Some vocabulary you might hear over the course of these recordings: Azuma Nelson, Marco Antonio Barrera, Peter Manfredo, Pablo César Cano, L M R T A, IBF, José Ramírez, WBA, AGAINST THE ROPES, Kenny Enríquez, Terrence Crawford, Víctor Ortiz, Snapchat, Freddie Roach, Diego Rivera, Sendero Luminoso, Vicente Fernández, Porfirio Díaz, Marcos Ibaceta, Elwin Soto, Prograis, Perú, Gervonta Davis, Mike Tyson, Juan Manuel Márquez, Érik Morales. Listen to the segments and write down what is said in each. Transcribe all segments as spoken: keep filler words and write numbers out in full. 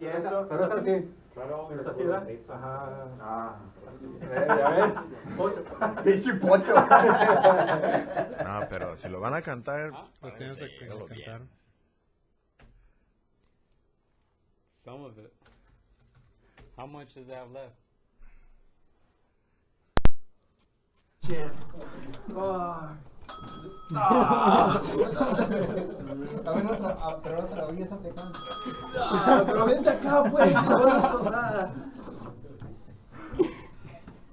Pero es así. Claro, es así, ¿verdad? Ajá. Ah. A ver. Pinche pocho. No, pero si lo van a cantar, pues tienen que cantar. Some of it. How much does that have left? Yeah. Oh. Ah. A ver otra, a, pero otra, oye, esta te cansa. Ah, pero vente acá, pues, no vas a sonar.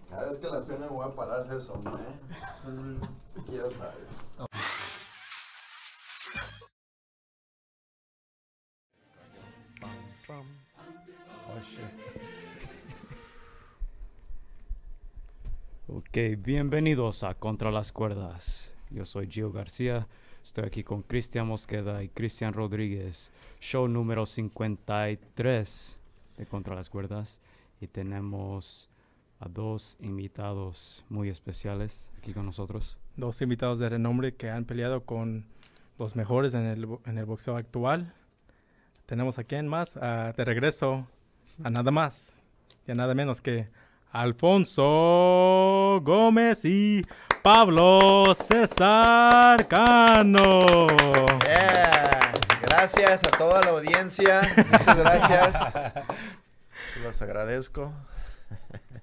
Cada vez que la suena me voy a parar a hacer sombra, ¿eh? Si quieres saber. Oh. Oh, shit. Ok, bienvenidos a Contra las Cuerdas. Yo soy Gio García, estoy aquí con Cristian Mosqueda y Cristian Rodríguez. Show número cincuenta y tres de Contra las Cuerdas. Y tenemos a dos invitados muy especiales aquí con nosotros. Dos invitados de renombre que han peleado con los mejores en el, en el boxeo actual. Tenemos aquí en más, uh, de regreso, a nada más y a nada menos que Alfonso Gómez y Pablo César Cano. Yeah. Gracias a toda la audiencia. Muchas gracias. Los agradezco.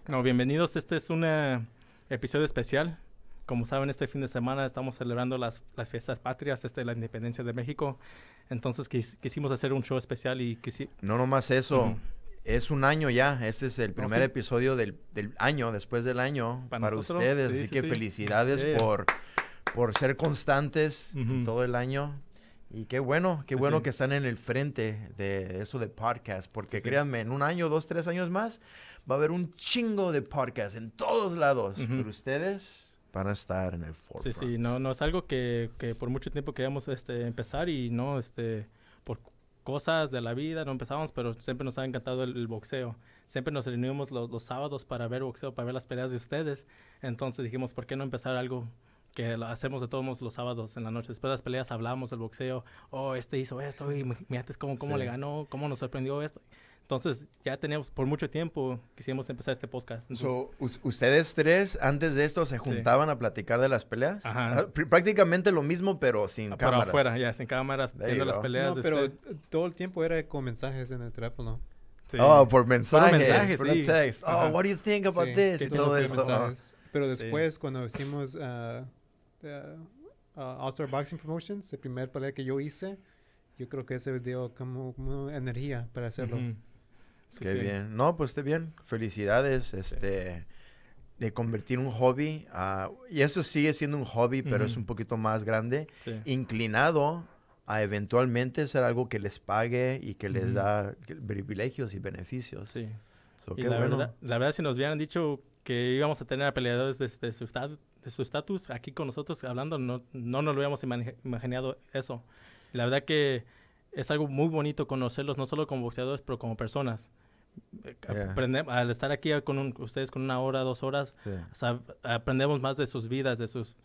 No, bienvenidos. Este es un eh, episodio especial. Como saben, este fin de semana estamos celebrando las, las fiestas patrias, este, la Independencia de México. Entonces quis, quisimos hacer un show especial y quisi... No nomás eso. Mm. Es un año ya, este es el primer no, sí. episodio del, del año, después del año, para, para ustedes, sí, así sí, que sí. felicidades yeah. por, por ser constantes uh-huh. todo el año. Y qué bueno, qué sí, bueno sí. que están en el frente de eso de podcast, porque sí, créanme, en un año, dos, tres años más, va a haber un chingo de podcast en todos lados, uh-huh. pero ustedes... van a estar en el forefront. Sí, sí, no, no es algo que, que por mucho tiempo queríamos este, empezar y no, este, por... cosas de la vida, no empezamos, pero siempre nos ha encantado el, el boxeo. Siempre nos reunimos los, los sábados para ver boxeo, para ver las peleas de ustedes. Entonces dijimos, ¿por qué no empezar algo que lo hacemos de todos los sábados en la noche? Después de las peleas hablamos del boxeo. Oh, este hizo esto y mirate cómo, cómo sí. le ganó, cómo nos sorprendió esto. Entonces ya teníamos, por mucho tiempo, quisimos empezar este podcast. Entonces, so, ¿ustedes tres antes de esto se juntaban sí. a platicar de las peleas? Ajá. Prácticamente lo mismo, pero sin ah, cámaras. Pero afuera, ya, sin cámaras, There viendo las peleas. No, pero este... todo el tiempo era con mensajes en el teléfono. Sí. Oh, por mensajes, por, mensajes, por sí. text. Ajá. Oh, what do you think about sí. this? Y todo esto. Oh. Pero después, sí. cuando hicimos uh, uh, uh, All-Star Boxing Promotions, el primer pelea que yo hice, yo creo que ese dio como, como energía para hacerlo. Mm-hmm. Sí, qué sí. bien. No, pues esté bien. Felicidades, este, sí. de convertir un hobby a, y eso sigue siendo un hobby, pero mm-hmm. es un poquito más grande, sí. inclinado a eventualmente ser algo que les pague y que les mm-hmm. da privilegios y beneficios. Sí. So, y la, bueno. verdad, la verdad, si nos hubieran dicho que íbamos a tener a peleadores de, de su estatus stat, aquí con nosotros hablando, no, no nos lo hubiéramos imaginado eso. La verdad que es algo muy bonito conocerlos, no solo como boxeadores, pero como personas. Yeah. Aprende, al estar aquí con un, ustedes con una hora, dos horas, sí. sab, aprendemos más de sus vidas, de sus,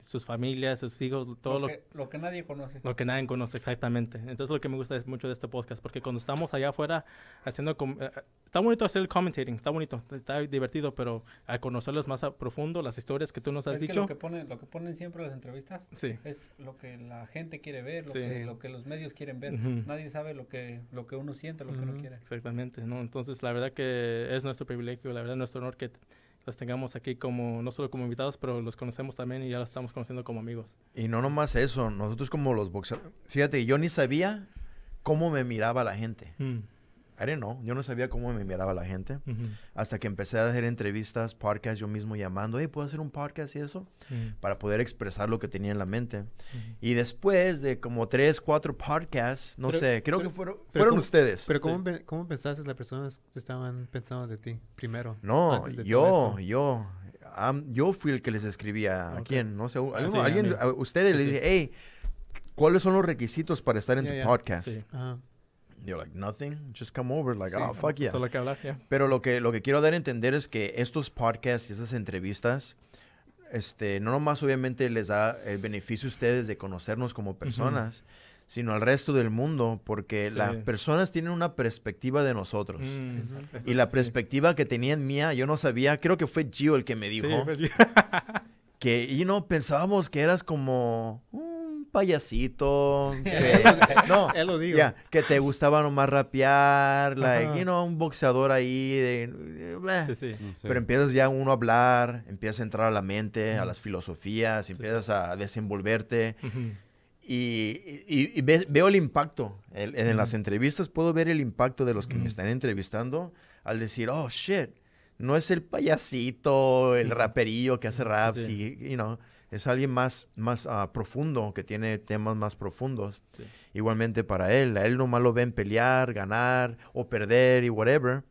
sus familias, sus hijos, todo lo que, lo, lo que nadie conoce. Lo que nadie conoce, exactamente. Entonces, lo que me gusta es mucho de este podcast, porque cuando estamos allá afuera haciendo... Com, uh, está bonito hacer el commentating, está bonito, está divertido, pero al conocerlos más a profundo, las historias que tú nos has es dicho... Que lo, que ponen, lo que ponen siempre las entrevistas sí. es lo que la gente quiere ver, lo, sí. que, lo que los medios quieren ver. Uh-huh. Nadie sabe lo que, lo que uno siente, lo uh-huh. que uno quiere. Exactamente, ¿no? Entonces, la verdad que es nuestro privilegio, la verdad, nuestro honor que... los tengamos aquí como, no solo como invitados, pero los conocemos también y ya los estamos conociendo como amigos. Y no nomás eso, nosotros como los boxeadores, fíjate, yo ni sabía cómo me miraba la gente. Mm. I don't know, yo no sabía cómo me miraba la gente. Mm-hmm. Hasta que empecé a hacer entrevistas, podcasts, yo mismo llamando, hey, ¿puedo hacer un podcast y eso? Mm. Para poder expresar lo que tenía en la mente. Mm-hmm. Y después de como tres, cuatro podcasts, no pero, sé, creo pero, que fueron, fueron cómo, ustedes. Pero ¿cómo, sí. ¿cómo pensaste las personas que estaban pensando de ti primero? No, yo, yo, um, yo fui el que les escribía. Okay. ¿A quién? No sé, a, ah, sí, alguien, a, a ustedes sí. les dije, hey, ¿cuáles son los requisitos para estar en yeah, tu yeah. podcast? Sí. Ajá. You're like, nothing, just come over, like, sí, oh, fuck yeah. Solo que hablar, yeah. Pero lo que, lo que quiero dar a entender es que estos podcasts y esas entrevistas, este, no nomás obviamente les da el beneficio a ustedes de conocernos como personas, uh-huh. sino al resto del mundo, porque sí. las personas tienen una perspectiva de nosotros. Mm, exacto, exacto, y la sí. perspectiva que tenían mía, yo no sabía, creo que fue Gio el que me dijo, sí, que y no pensábamos que eras como un payasito, que, no, él lo digo. Yeah, que te gustaba nomás rapear, like, you know, un boxeador ahí, de, blah, sí, sí. No sé. Pero empiezas ya uno a hablar, empiezas a entrar a la mente, mm. a las filosofías, sí, empiezas sí. a desenvolverte. Mm-hmm. Y, y, y ve, veo el impacto. El, en mm. las entrevistas puedo ver el impacto de los que mm. me están entrevistando al decir, oh, shit, no es el payasito, el raperillo que hace raps, sí. y, you know, es alguien más, más uh, profundo, que tiene temas más profundos. Sí. Igualmente para él, a él nomás lo ven pelear, ganar o perder y whatever,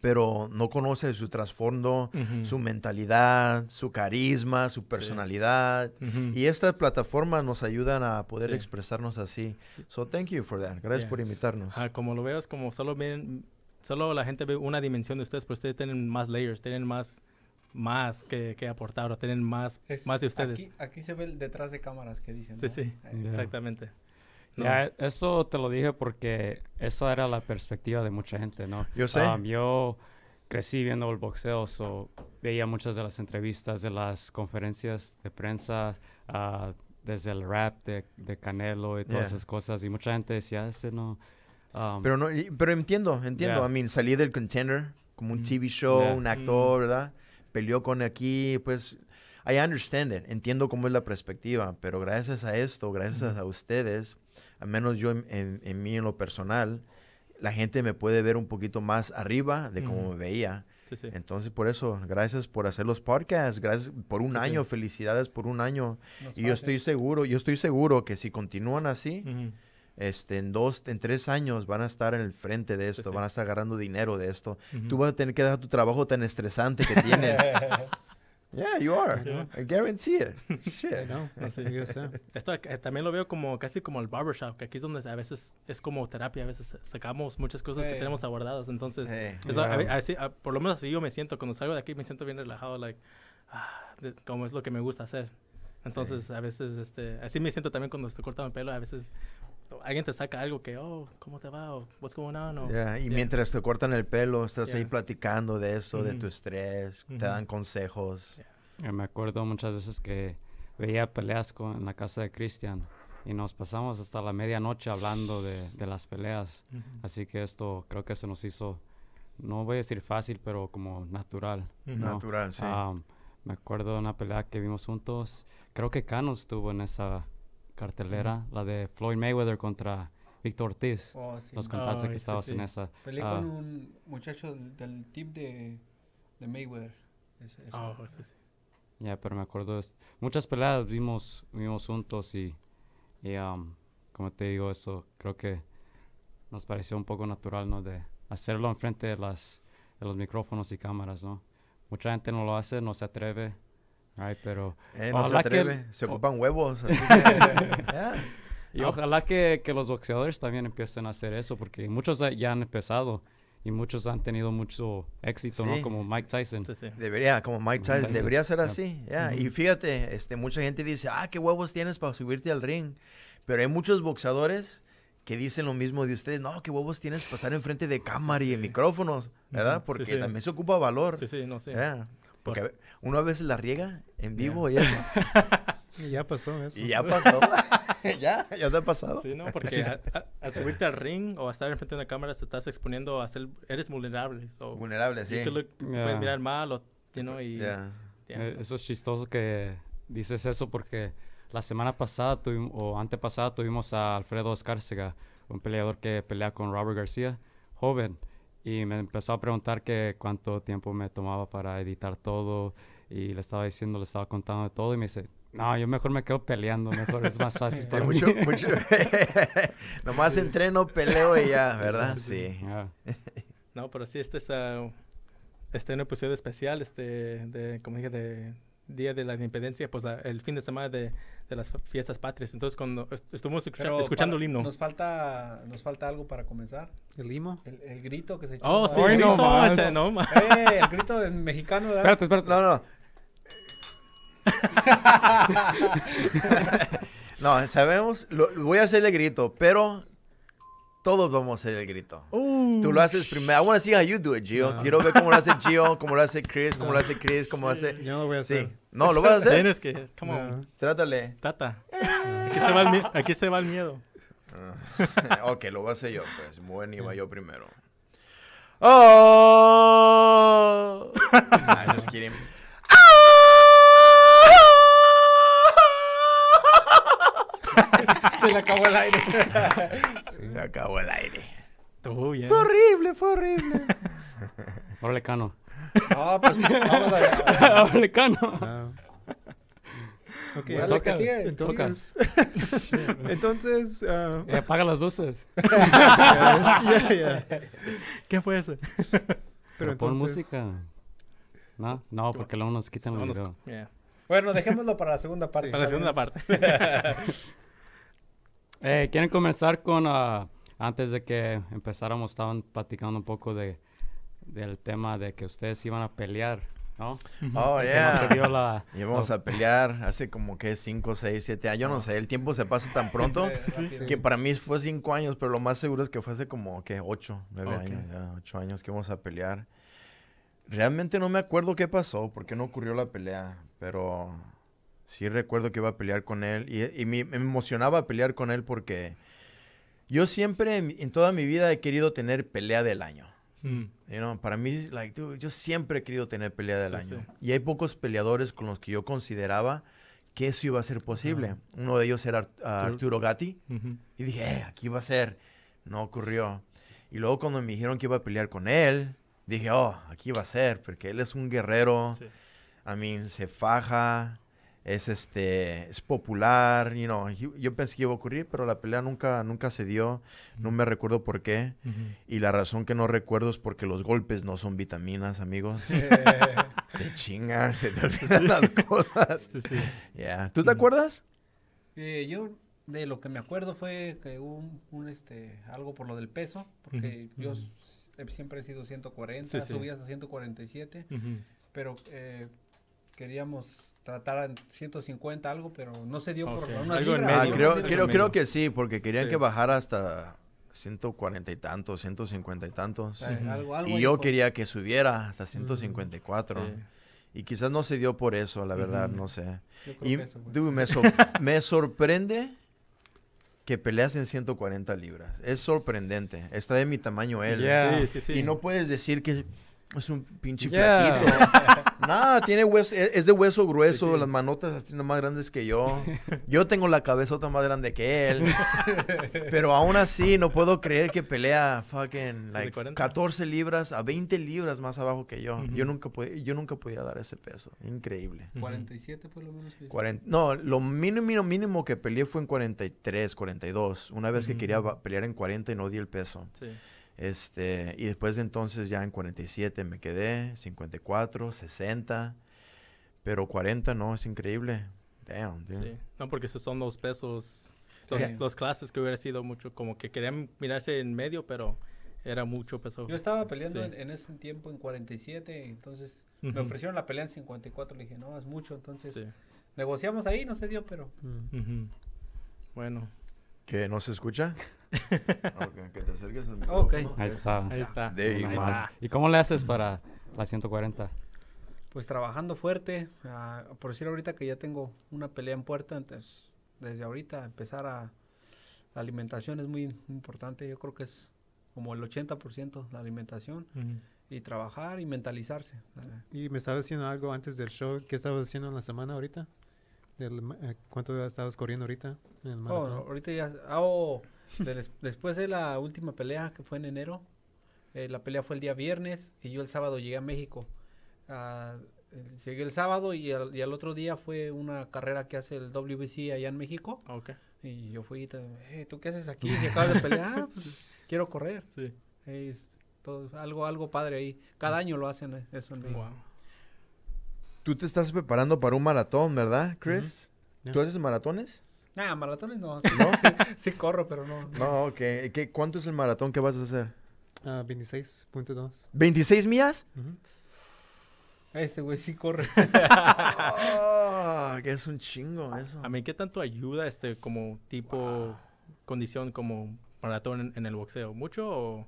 pero no conoce su trasfondo, uh-huh. su mentalidad, su carisma, su personalidad. Sí. Uh-huh. Y estas plataformas nos ayudan a poder sí. expresarnos así. Sí. So, thank you for that. Gracias yeah. por invitarnos. Ah, como lo veas, como solo ven, solo la gente ve una dimensión de ustedes, pero ustedes tienen más layers, tienen más, más que, que aportar, o tienen más, es, más de ustedes. Aquí, aquí se ve el detrás de cámaras que dicen. Sí, ¿no? Sí, yeah. exactamente. No. Ya, eso te lo dije porque esa era la perspectiva de mucha gente, ¿no? Yo sé. Um, yo crecí viendo el boxeo, so veía muchas de las entrevistas, de las conferencias de prensa, uh, desde el rap de, de Canelo y todas yeah. esas cosas, y mucha gente decía, ese no... Um, pero no, pero entiendo, entiendo. Yeah. I mean, salí del Contender, como un mm. T V show, yeah. un actor, mm. ¿verdad? Peleó con aquí, pues... I understand it. Entiendo cómo es la perspectiva, pero gracias a esto, gracias mm. a ustedes... al menos yo en, en, en mí, en lo personal, la gente me puede ver un poquito más arriba de cómo mm. me veía. Sí, sí. Entonces, por eso, gracias por hacer los podcasts, gracias por un sí, año, sí. felicidades por un año. No y fácil. yo estoy seguro, yo estoy seguro que si continúan así, mm. este, en dos, en tres años van a estar en el frente de esto, sí, sí. van a estar agarrando dinero de esto. Mm-hmm. Tú vas a tener que dejar tu trabajo tan estresante que tienes. Yeah, you are. Yeah. I guarantee it. Shit. No, así que sea. Esto eh, también lo veo como casi como el barbershop, que aquí es donde a veces es como terapia, a veces sacamos muchas cosas hey. que tenemos abordadas. Entonces, hey. eso, wow. a, así, a, por lo menos así yo me siento, cuando salgo de aquí me siento bien relajado, like, ah, de, como es lo que me gusta hacer. Entonces, sí. a veces, este, así me siento también cuando estoy cortando el pelo, a veces... alguien te saca algo que, oh, ¿cómo te va? O, what's going on? O, yeah. Y yeah. mientras te cortan el pelo, estás yeah. ahí platicando de eso, mm-hmm. de tu estrés, mm-hmm. te dan consejos. Yeah. Me acuerdo muchas veces que veía peleas con, en la casa de Cristian y nos pasamos hasta la medianoche hablando de, de las peleas. Mm-hmm. Así que esto creo que se nos hizo, no voy a decir fácil, pero como natural. Mm-hmm. ¿no? Natural, sí. Um, me acuerdo de una pelea que vimos juntos, creo que Cano estuvo en esa... cartelera, mm. la de Floyd Mayweather contra Víctor Ortiz. Oh, sí. Nos contaste oh, que estabas sí. en esa. Peleé uh, con un muchacho del, del team de, de Mayweather. Es, es oh, el... sí, sí. Ya, yeah, pero me acuerdo, es, muchas peleas vimos, vimos juntos y, y um, como te digo, eso creo que nos pareció un poco natural, ¿no? De hacerlo enfrente de, las, de los micrófonos y cámaras, ¿no? Mucha gente no lo hace, no se atreve. Ay, pero... Eh, no se atreve, que, se ocupan oh. huevos, así que, yeah. Y ojalá que, que los boxeadores también empiecen a hacer eso, porque muchos ya han empezado y muchos han tenido mucho éxito, sí. ¿no? Como Mike Tyson. Sí, sí. Debería, como Mike Tyson, Tyson. debería ser así, yeah. Yeah. Mm-hmm. Y fíjate, este, mucha gente dice, ah, qué huevos tienes para subirte al ring, pero hay muchos boxeadores que dicen lo mismo de ustedes, no, qué huevos tienes para estar enfrente de cámara sí, sí. y micrófonos, ¿verdad? Mm-hmm. Porque sí, sí. también se ocupa valor. Sí, sí, no sé. Sí. Yeah. Porque uno a veces la riega en vivo yeah. y ya. Y ya pasó eso. Y ya pasó. ya, ya te ha pasado. Sí, no, porque al subirte al ring o a estar enfrente de una cámara te estás exponiendo a ser, eres vulnerable. So, vulnerable, sí. Look, yeah. puedes mirar mal o, you know, y... Yeah. Yeah. Eso es chistoso que dices eso porque la semana pasada tuvimos, o antepasada tuvimos a Alfredo Escárcega, un peleador que pelea con Robert García, joven. Y me empezó a preguntar que cuánto tiempo me tomaba para editar todo. Y le estaba diciendo, le estaba contando de todo. Y me dice, no, yo mejor me quedo peleando. Mejor es más fácil para mucho, mí. Mucho. Nomás sí. entreno, peleo y ya, ¿verdad? Sí. Yeah. No, pero sí, este es uh, este, un episodio especial. Este, de, como dije, de Día de la Independencia. Pues la, el fin de semana de, de las fiestas patrias. Entonces, cuando est estuvimos escucha pero escuchando para, el himno. Nos falta, nos falta algo para comenzar. ¿El himno? El, el grito que se echó. Oh, sí, el grito. No, no, no, no. Eh, el grito del mexicano. ¿Verdad? Espérate, espérate. No, no. No, sabemos, lo, voy a hacer el grito, pero todos vamos a hacer el grito. Uh, Tú lo haces primero. I want to see how you do it, Gio. No. Quiero ver cómo lo hace Gio, cómo lo hace Chris, cómo no. lo hace Chris, cómo lo hace... Yo no lo voy a hacer. Sí. No, lo vas a hacer. Tienes que... Come on. No. Trátale. Tata. Aquí se va el, aquí se va el miedo. Ok, lo voy a hacer yo, pues. Bueno, iba yo primero. Oh. Nah, just kidding. Se le acabó el aire. Se le acabó el aire. Todo bien. Fue horrible, fue horrible. Órale, Cano. No, pues vamos allá. Órale, Cano. No. Ok, bueno, dale, toca, que sigue. Entonces, entonces uh, eh, apaga las luces. Yeah, yeah, yeah. ¿Qué fue eso? Pero, Pero entonces... pon música. No, no, porque luego nos quitan el video. Yeah. Bueno, dejémoslo para la segunda parte. Sí, para la segunda parte. eh, Quieren comenzar con, uh, antes de que empezáramos, estaban platicando un poco de, del tema de que ustedes iban a pelear. ¿No? Oh, y yeah. No la, Llevamos oh. a pelear hace como que cinco, seis, siete años. Yo no sé, el tiempo se pasa tan pronto sí, sí. que para mí fue cinco años, pero lo más seguro es que fue hace como que ocho, nueve okay. años, ya, ocho años que íbamos a pelear. Realmente no me acuerdo qué pasó, porque no ocurrió la pelea, pero sí recuerdo que iba a pelear con él y, y me, me emocionaba pelear con él porque yo siempre en, en toda mi vida he querido tener pelea del año. Mm. You know, para mí, like, dude, yo siempre he querido tener pelea del sí, año. Sí. Y hay pocos peleadores con los que yo consideraba que eso iba a ser posible. Uh -huh. Uno de ellos era Art uh, Arturo Gatti. Uh -huh. Y dije, eh, aquí va a ser. No ocurrió. Y luego cuando me dijeron que iba a pelear con él, dije, oh, aquí va a ser. Porque él es un guerrero. Sí. I mean, se faja. Es, este, es popular. You know, yo, yo pensé que iba a ocurrir, pero la pelea nunca, nunca se dio. No me recuerdo por qué. Uh-huh. Y la razón que no recuerdo es porque los golpes no son vitaminas, amigos. Te chingan, se te olvidan sí. las cosas. Sí, sí. Yeah. ¿Tú te uh-huh. acuerdas? Eh, yo de lo que me acuerdo fue que hubo un, un, este, algo por lo del peso. Porque uh-huh. yo he, siempre he sido ciento cuarenta, sí, sí. subí hasta ciento cuarenta y siete. Uh-huh. Pero eh, queríamos... tratar a ciento cincuenta algo, pero no se dio okay. por una algo libra. En medio. Ah, creo, creo, creo, creo que sí, porque querían sí. que bajara hasta ciento cuarenta y tantos, ciento cincuenta y tantos. Sí. Uh-huh. algo, algo y yo por... quería que subiera hasta ciento cincuenta y cuatro. Uh-huh. sí. Y quizás no se dio por eso, la verdad, uh-huh. no sé. Yo creo y que eso, dude, me, so me sorprende que peleas en ciento cuarenta libras. Es sorprendente. Está de mi tamaño él. Yeah. Sí, sí, sí. Y no puedes decir que... es un pinche yeah. flaquito. Nada, tiene hueso, es, es de hueso grueso, sí, sí. las manotas tienen más grandes que yo. Yo tengo la cabezota más grande que él. Pero aún así no puedo creer que pelea fucking like catorce libras a veinte libras más abajo que yo. Uh -huh. Yo nunca pude, yo nunca pudiera dar ese peso. Increíble. cuarenta y siete fue lo menos que cuarenta, no, lo mínimo mínimo que peleé fue en cuarenta y tres, cuarenta y dos. Una vez uh -huh. que quería pelear en cuarenta y no di el peso. Sí. Este, y después de entonces ya en cuarenta y siete me quedé, cincuenta y cuatro, sesenta, pero cuarenta no, es increíble. Damn, dude. Sí. No, porque esos son los pesos, los, yeah. los clases que hubiera sido mucho, como que querían mirarse en medio, pero era mucho peso. Yo estaba peleando sí. en, en ese tiempo en cuarenta y siete, entonces uh-huh. me ofrecieron la pelea en cincuenta y cuatro, le dije, no, es mucho, entonces sí. negociamos ahí, no se dio, pero... Uh-huh. Bueno... ¿Que no se escucha? Okay, que te acerques al micrófono. Okay. Ahí está. Ahí está. Ahí está. ¿Y cómo le haces para la ciento cuarenta? Pues trabajando fuerte. Uh, por decir ahorita que ya tengo una pelea en puerta, entonces desde ahorita empezar a... La alimentación es muy importante. Yo creo que es como el ochenta por ciento la alimentación. Uh-huh. Y trabajar y mentalizarse. Uh, y me estaba diciendo algo antes del show. ¿Qué estabas haciendo en la semana ahorita? Del, ¿cuánto estabas corriendo ahorita en el maratón? Oh, ahorita ya... Oh, de, después de la última pelea que fue en enero, eh, la pelea fue el día viernes y yo el sábado llegué a México. Uh, llegué el sábado y al, y al otro día fue una carrera que hace el W B C allá en México. Okay. Y yo fui y te, hey, ¿tú qué haces aquí? ¿Y acabas de pelear? Ah, pues, quiero correr. Sí. Es todo, algo, algo padre ahí. Cada año lo hacen eso en México. Wow. Tú te estás preparando para un maratón, ¿verdad, Chris? Uh-huh. yeah. ¿Tú haces maratones? Nah, maratones no. Sí, ¿no? sí, sí corro, pero no. No, ok. ¿Qué, ¿Cuánto es el maratón que vas a hacer? Uh, veintiséis punto dos. ¿veintiséis millas? Uh-huh. Este güey sí corre. Oh, que es un chingo eso. A mí, ¿qué tanto ayuda este como tipo wow. condición como maratón en, en el boxeo? ¿Mucho o,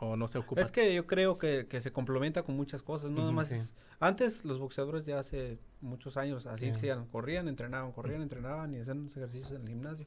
o no se ocupa? Es que yo creo que, que se complementa con muchas cosas, no uh-huh, nomás. Sí. Antes los boxeadores de hace muchos años así yeah. hacían, corrían, entrenaban, corrían, uh-huh. entrenaban y hacían ejercicios en el gimnasio.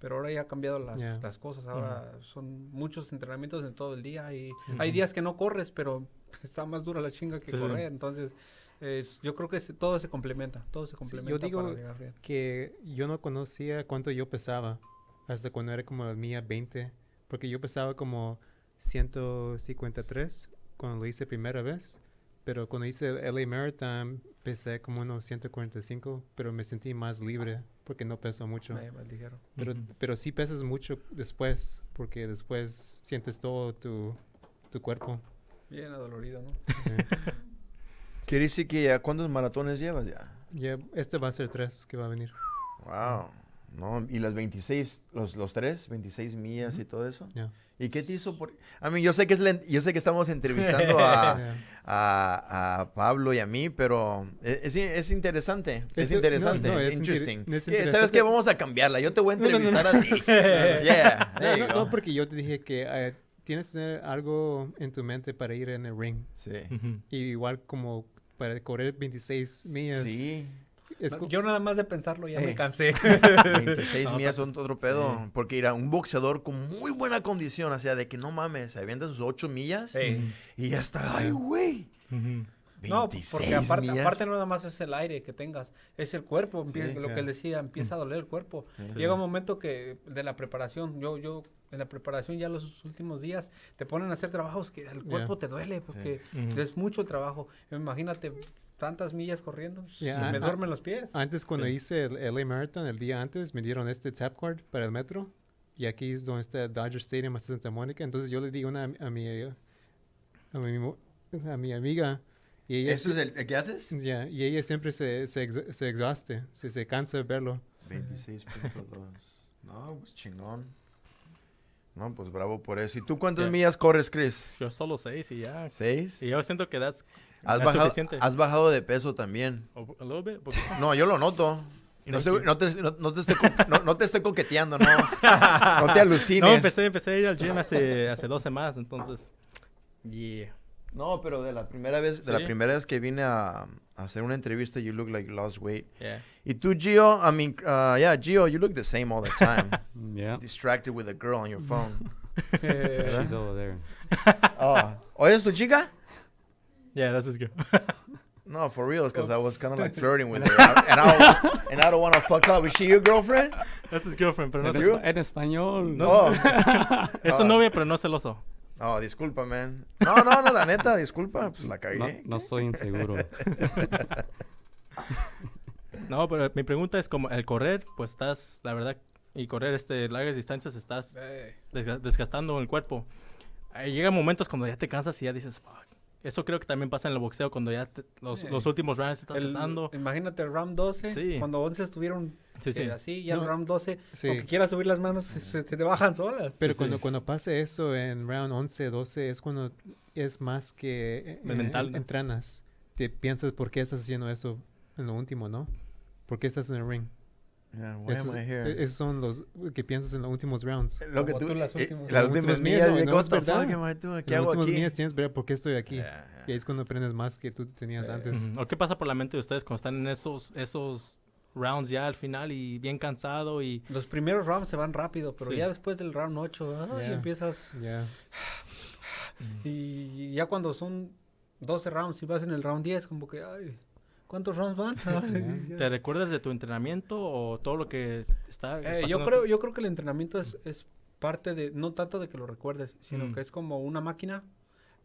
Pero ahora ya han cambiado las, yeah. las cosas, ahora uh-huh. son muchos entrenamientos en todo el día y uh-huh. hay días que no corres, pero está más dura la chinga que sí, correr, sí. entonces eh, yo creo que se, todo se complementa, todo se complementa. Sí, yo digo para llegar bien. Que yo no conocía cuánto yo pesaba hasta cuando era como el mía veinte, porque yo pesaba como ciento cincuenta y tres cuando lo hice primera vez, pero cuando hice el L A Marathon pesé como unos ciento cuarenta y cinco, pero me sentí más libre. Porque no peso mucho. Me, me dijeron. Pero, uh-huh. pero sí pesas mucho después, porque después sientes todo tu, tu cuerpo. Bien adolorido, ¿no? Sí. Quiere decir que ya, ¿cuántos maratones llevas ya? Ya, este va a ser tres que va a venir. Wow. No, y las veintiséis, los, los tres, veintiséis millas uh-huh. y todo eso. Yeah. ¿Y qué te hizo? Por, a mí, yo sé que es la, yo sé que estamos entrevistando a, yeah. a, a Pablo y a mí, pero es, es interesante. Es, es interesante. No, no, es interesting. Inter, es interesante. Yeah, ¿sabes qué? Vamos a cambiarla. Yo te voy a entrevistar no, no, no. a ti. yeah, no, no, no, porque yo te dije que eh, tienes que tener algo en tu mente para ir en el ring. Sí. Uh-huh. Y igual como para correr veintiséis millas. Sí. Escu yo nada más de pensarlo ya eh. me cansé. veintiséis no, millas son otro pedo. Sí. Porque era un boxeador con muy buena condición. O sea, de que no mames, se avienta sus ocho millas sí. y ya está. ¡Ay, güey! Uh-huh. No, porque aparte, aparte no nada más es el aire que tengas, es el cuerpo. Sí, lo yeah. que él decía, empieza a doler el cuerpo. Sí. Llega un momento que de la preparación, yo, yo en la preparación ya los últimos días te ponen a hacer trabajos que el cuerpo yeah. te duele porque sí. uh-huh. es mucho el trabajo. Imagínate... tantas millas corriendo, yeah, me duermen los pies. Antes cuando sí. hice el L A Marathon, el día antes, me dieron este tap card para el metro, y aquí es donde está Dodger Stadium, hasta Santa Mónica, entonces yo le di una a, a, mi, a, mi, a mi amiga. Y ella ¿Eso es el, el que haces? Ya, yeah, y ella siempre se, se, ex, se exhauste, se, se cansa de verlo. veintiséis punto dos. No, pues chingón. No, pues bravo por eso. ¿Y tú cuántas yeah. millas corres, Chris? Yo solo seis y ya. ¿Seis? Y yo siento que that's... Has bajado, has bajado de peso también. A little bit, porque... No, yo lo noto. No, estoy, no, te, no, no, te estoy no, no te estoy coqueteando, no. No te alucines. No, empecé, empecé a ir al gym hace, hace dos semanas, entonces. Yeah. No, pero de la primera vez, sí. de la primera vez que vine a, a hacer una entrevista, you look like you lost weight. Yeah. Y tú, Gio, I mean, uh, yeah, Gio, you look the same all the time. Yeah. Distracted with a girl on your phone. She's over there. Oh, ¿oyes tu chica? Yeah, that's his girl. No, for real, because I was kind of like flirting with her, and I and I don't want to fuck up. Is she your girlfriend? That's his girlfriend, pero no es espa en español. No, oh. es su novia, pero no es celoso. No, disculpa, man. No, no, no, la neta, disculpa, pues la cagué. No, no soy inseguro. No, pero mi pregunta es como el correr, pues estás, la verdad, y correr este largas distancias estás desg desgastando el cuerpo. Ahí llegan momentos cuando ya te cansas y ya dices, fuck. Eso creo que también pasa en el boxeo cuando ya te, los, sí. los últimos rounds te estás el, tratando. Imagínate el round doce, sí. cuando once estuvieron sí, sí. Eh, así, ya no. el round doce, sí. aunque quieras subir las manos, se, se te bajan solas. Pero sí, cuando, sí. cuando pasa eso en round once, doce, es cuando es más que eh, mental, eh, ¿no? entrenas. Te piensas por qué estás haciendo eso en lo último, ¿no? ¿Por qué estás en el ring? Yeah, esos, esos son los que piensas en los últimos rounds. Lo que tú, tú las últimas, eh, las últimas mías, no, no es verdad. Las últimas mías tienes que ver por qué estoy aquí. Yeah, yeah. Y ahí es cuando aprendes más que tú tenías yeah. antes. Mm-hmm. ¿O qué pasa por la mente de ustedes cuando están en esos, esos rounds ya al final y bien cansado? Y los primeros rounds se van rápido, pero sí. ya después del round ocho, ah, yeah. y empiezas... Yeah. Y ya cuando son doce rounds y vas en el round diez, como que... Ay, ¿cuántos rounds van? Yeah. ¿Te recuerdas de tu entrenamiento o todo lo que está eh, yo creo Yo creo que el entrenamiento es, es parte de, no tanto de que lo recuerdes, sino mm. que es como una máquina,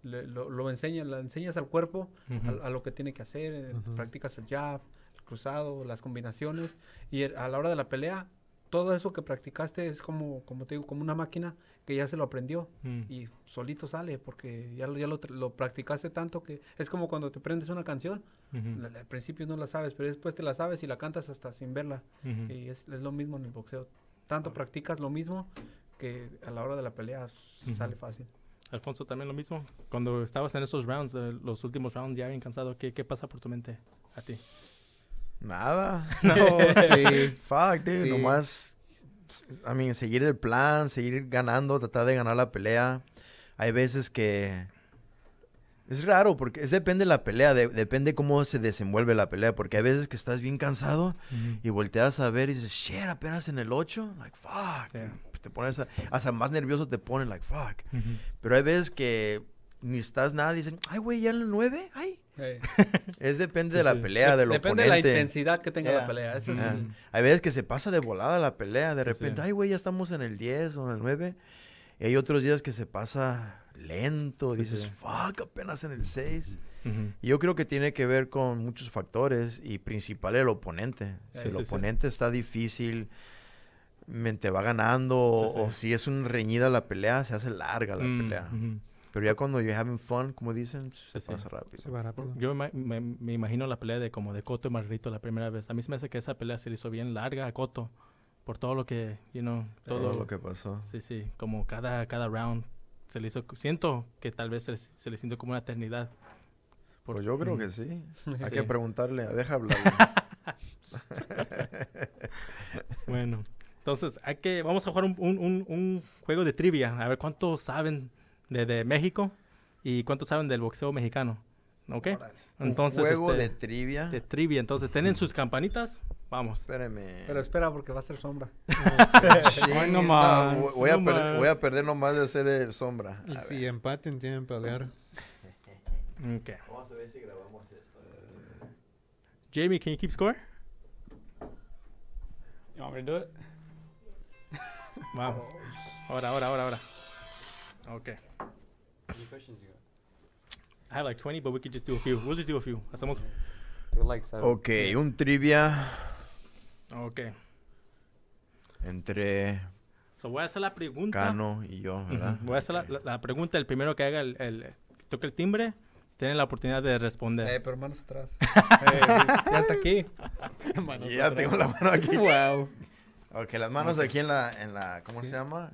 le, lo, lo enseñas, la enseñas al cuerpo, uh-huh. a, a lo que tiene que hacer, uh-huh. practicas el jab, el cruzado, las combinaciones, y a la hora de la pelea, todo eso que practicaste es como, como te digo, como una máquina que ya se lo aprendió mm. y solito sale porque ya, lo, ya lo, lo practicaste tanto que es como cuando te aprendes una canción, mm-hmm. la, la, al principio no la sabes, pero después te la sabes y la cantas hasta sin verla, mm-hmm. y es, es lo mismo en el boxeo, tanto practicas lo mismo que a la hora de la pelea mm-hmm. sale fácil. Alfonso, también lo mismo. Cuando estabas en esos rounds, de los últimos rounds, ya bien cansado, ¿qué, qué pasa por tu mente a ti? Nada. No, sí. Fuck, dude. Sí. Nomás, I mean, seguir el plan, seguir ganando, tratar de ganar la pelea. Hay veces que... Es raro, porque es, depende de la pelea, de, depende cómo se desenvuelve la pelea, porque hay veces que estás bien cansado mm-hmm. y volteas a ver y dices, shit, apenas en el ocho, like, fuck, yeah. Te pones, a, hasta más nervioso te pones, like, fuck, mm-hmm. pero hay veces que ni estás nada y dicen, ay, güey, ya en el nueve, ay. Hey. Es depende sí, de la sí. pelea, del oponente. Depende de la intensidad que tenga yeah. la pelea, eso yeah. es... Yeah. Hay veces que se pasa de volada la pelea, de sí, repente, sí. ay, güey, ya estamos en el diez o en el nueve, y hay otros días que se pasa... lento, dices, sí. fuck, apenas en el seis. Uh-huh. Y yo creo que tiene que ver con muchos factores y principal el oponente. Sí, si el sí, oponente sí. está difícil, mente va ganando, sí, o sí. si es un reñida la pelea, se hace larga la mm, pelea. Uh-huh. Pero ya cuando you're having fun, como dicen, se sí, pasa sí. rápido. Se va rápido. Yo me, me, me imagino la pelea de como de Cotto y Marrito la primera vez. A mí se me hace que esa pelea se le hizo bien larga a Cotto por todo lo que, you know, todo, todo lo que pasó. Sí, sí, como cada, cada round. Se le hizo, siento que tal vez se le, se le siente como una eternidad. Por, pues yo creo mm. que sí. Hay sí. que preguntarle, deja hablar. Bueno, entonces hay que, vamos a jugar un, un, un, un juego de trivia. A ver cuántos saben de, de México y cuántos saben del boxeo mexicano. ¿Ok? Órale. Entonces, un juego este, de trivia. De trivia. Entonces, ¿tienen sus campanitas? Vamos. Espéreme. Pero espera, porque va a ser sombra. Oh, sí. Hoy nomás. No, voy, no a perder, voy a perder nomás de hacer el sombra. A y ver. Si empaten, tienen que pelear. Okay. Vamos a ver si grabamos esto. Uh, Jamie, can you keep score? You want me to do it? Vamos. Ahora, ahora, ahora, ahora. Okay. Any questions you got? I have like twenty, but we could just do a few. We'll just do a few. Hacemos. Like ok, un trivia. Ok. Entre. So voy a hacer la pregunta. Cano y yo, ¿verdad? Uh-huh. Voy a hacer okay. la, la pregunta. El primero que haga el, el toque el timbre tiene la oportunidad de responder. Eh, pero manos atrás. Hey, ya está aquí. Manos ya atrás. Tengo la mano aquí. Wow. Ok, las manos okay. aquí en la, en la, ¿cómo sí. se llama?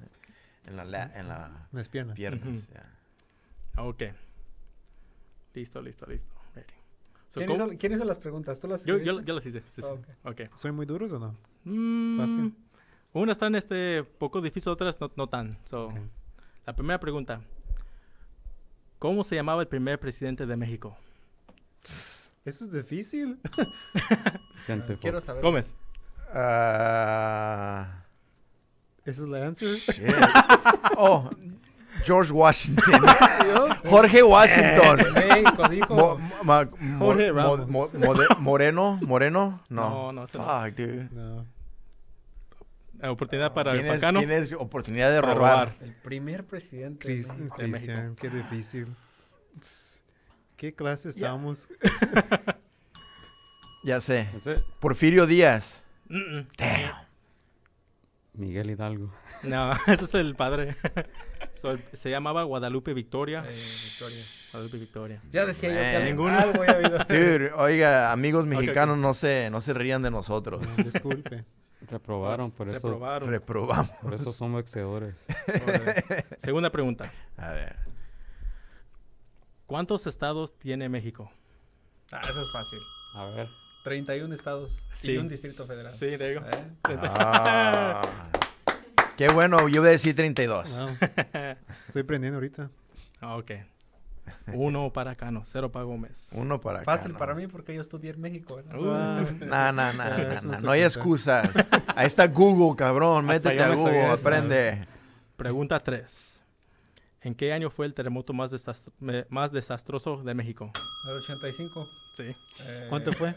En la, en la. Las piernas. Piernas. Uh-huh. Yeah. Ok. Listo, listo, listo. So ¿Quién, hizo, ¿Quién hizo las preguntas? ¿Tú las yo, yo, yo las hice. Sí, oh, okay. Okay. ¿Soy muy duros o no? Mm, Fácil. Unas están este, poco difíciles, otras no, no tan. So, okay. La primera pregunta. ¿Cómo se llamaba el primer presidente de México? Eso es difícil. Quiero saber. Gómez. Uh, ¿Esa es la answer? Shit. Oh, George Washington. Jorge Washington. Mo, ma, mo, Jorge mo, mo, Moreno. Moreno. No. No, no. Fuck, dude. No. Oportunidad para el Pacano. Tienes oportunidad de robar. robar. El primer presidente Chris, de México. Cristian, qué difícil. ¿Qué clase estamos? Yeah. Ya sé. Porfirio Díaz. Mm -mm. Damn. Miguel Hidalgo. No, ese es el padre. So, el, se llamaba Guadalupe Victoria. Eh, Victoria. Guadalupe Victoria. Ya decía Man. Yo que ninguno. Algo he oído. Dude, oiga, amigos mexicanos, okay, okay. no se, no se rían de nosotros. No, disculpe. Reprobaron, por eso. Reprobaron. Reprobamos. Por eso somos excedores. Segunda pregunta. A ver. ¿Cuántos estados tiene México? Ah, eso es fácil. A ver. treinta y un estados sí. y un distrito federal. Sí, te digo. ¿Eh? Ah, qué bueno, yo voy a decir treinta y dos. Wow. Estoy prendiendo ahorita. Ok. Uno para Cano, cero para Gómez. Uno para Cano. Fácil para mí porque yo estudié en México. No, no, no, no. No hay excusas. Ahí está Google, cabrón. Hasta métete a Google, aprende. Eso. Pregunta tres. ¿En qué año fue el terremoto más, desastro más desastroso de México? El ochenta y cinco. Sí. Eh, ¿Cuánto fue?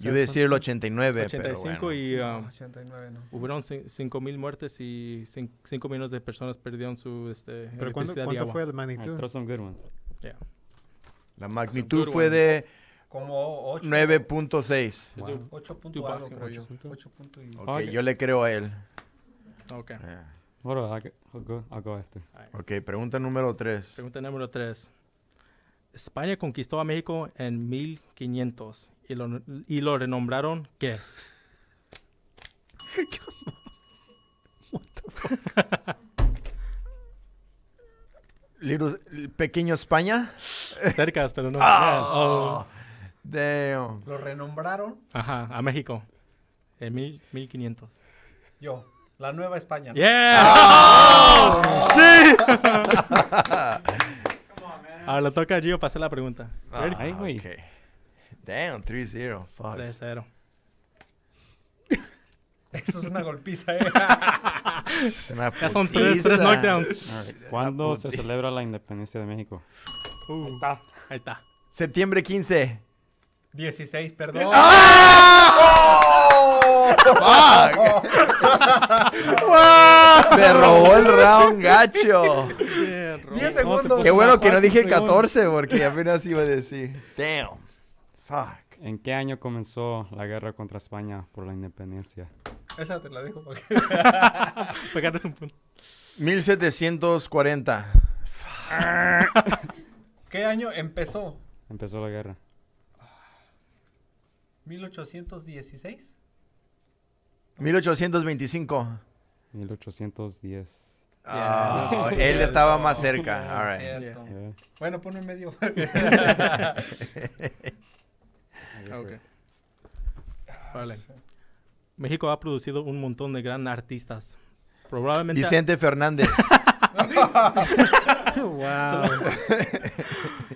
Yo iba a decir el ochenta y nueve, ochenta y cinco, pero bueno. Y, um, no, ochenta y nueve, no. Hubieron cinco mil muertes y cinco millones de personas perdieron su este, ¿Pero cuánto, cuánto y agua. fue la magnitud? Oh, good ones. Yeah. La magnitud good fue ones. de como nueve punto seis. Wow. ocho punto ocho. Ok, yo le creo a él. Ok. Yeah. I'll go, I'll go after. Ok, pregunta número tres. Pregunta número tres. España conquistó a México en mil quinientos y lo, y lo renombraron ¿qué? What the fuck? Little, pequeño España. Cercas, pero no. Oh, oh. Damn. Lo renombraron. Ajá, a México. En mil quinientos. Yo, la Nueva España. ¿No? Yeah. Oh. Oh. Sí. Come on, man. Ahora le toca a Gio para hacer la pregunta. Ah, Ay, güey. Okay. Damn, tres cero. tres cero. Eso es una golpiza, eh. Es una ya son tres, tres knockdowns. ¿Cuándo se celebra la Independencia de México? Uh, ahí está, ahí está. septiembre quince. dieciséis, perdón. ¡Ah! ¡Oh! ¡Fuck! Me robó el round, gacho. Yeah, diez segundos. Qué bueno que no dije catorce, porque apenas iba a decir. Damn. Fuck. ¿En qué año comenzó la guerra contra España por la independencia? Esa te la dejo porque... Pegarles un punto. mil setecientos cuarenta. ¿Qué año empezó? Empezó la guerra. ¿mil ochocientos dieciséis? mil ochocientos veinticinco. mil ochocientos diez. Yeah. Oh, él estaba más cerca. All right. Yeah. Yeah. Bueno, ponme en medio. Okay. Vale. México ha producido un montón de gran artistas. Probablemente Vicente Fernández. Wow.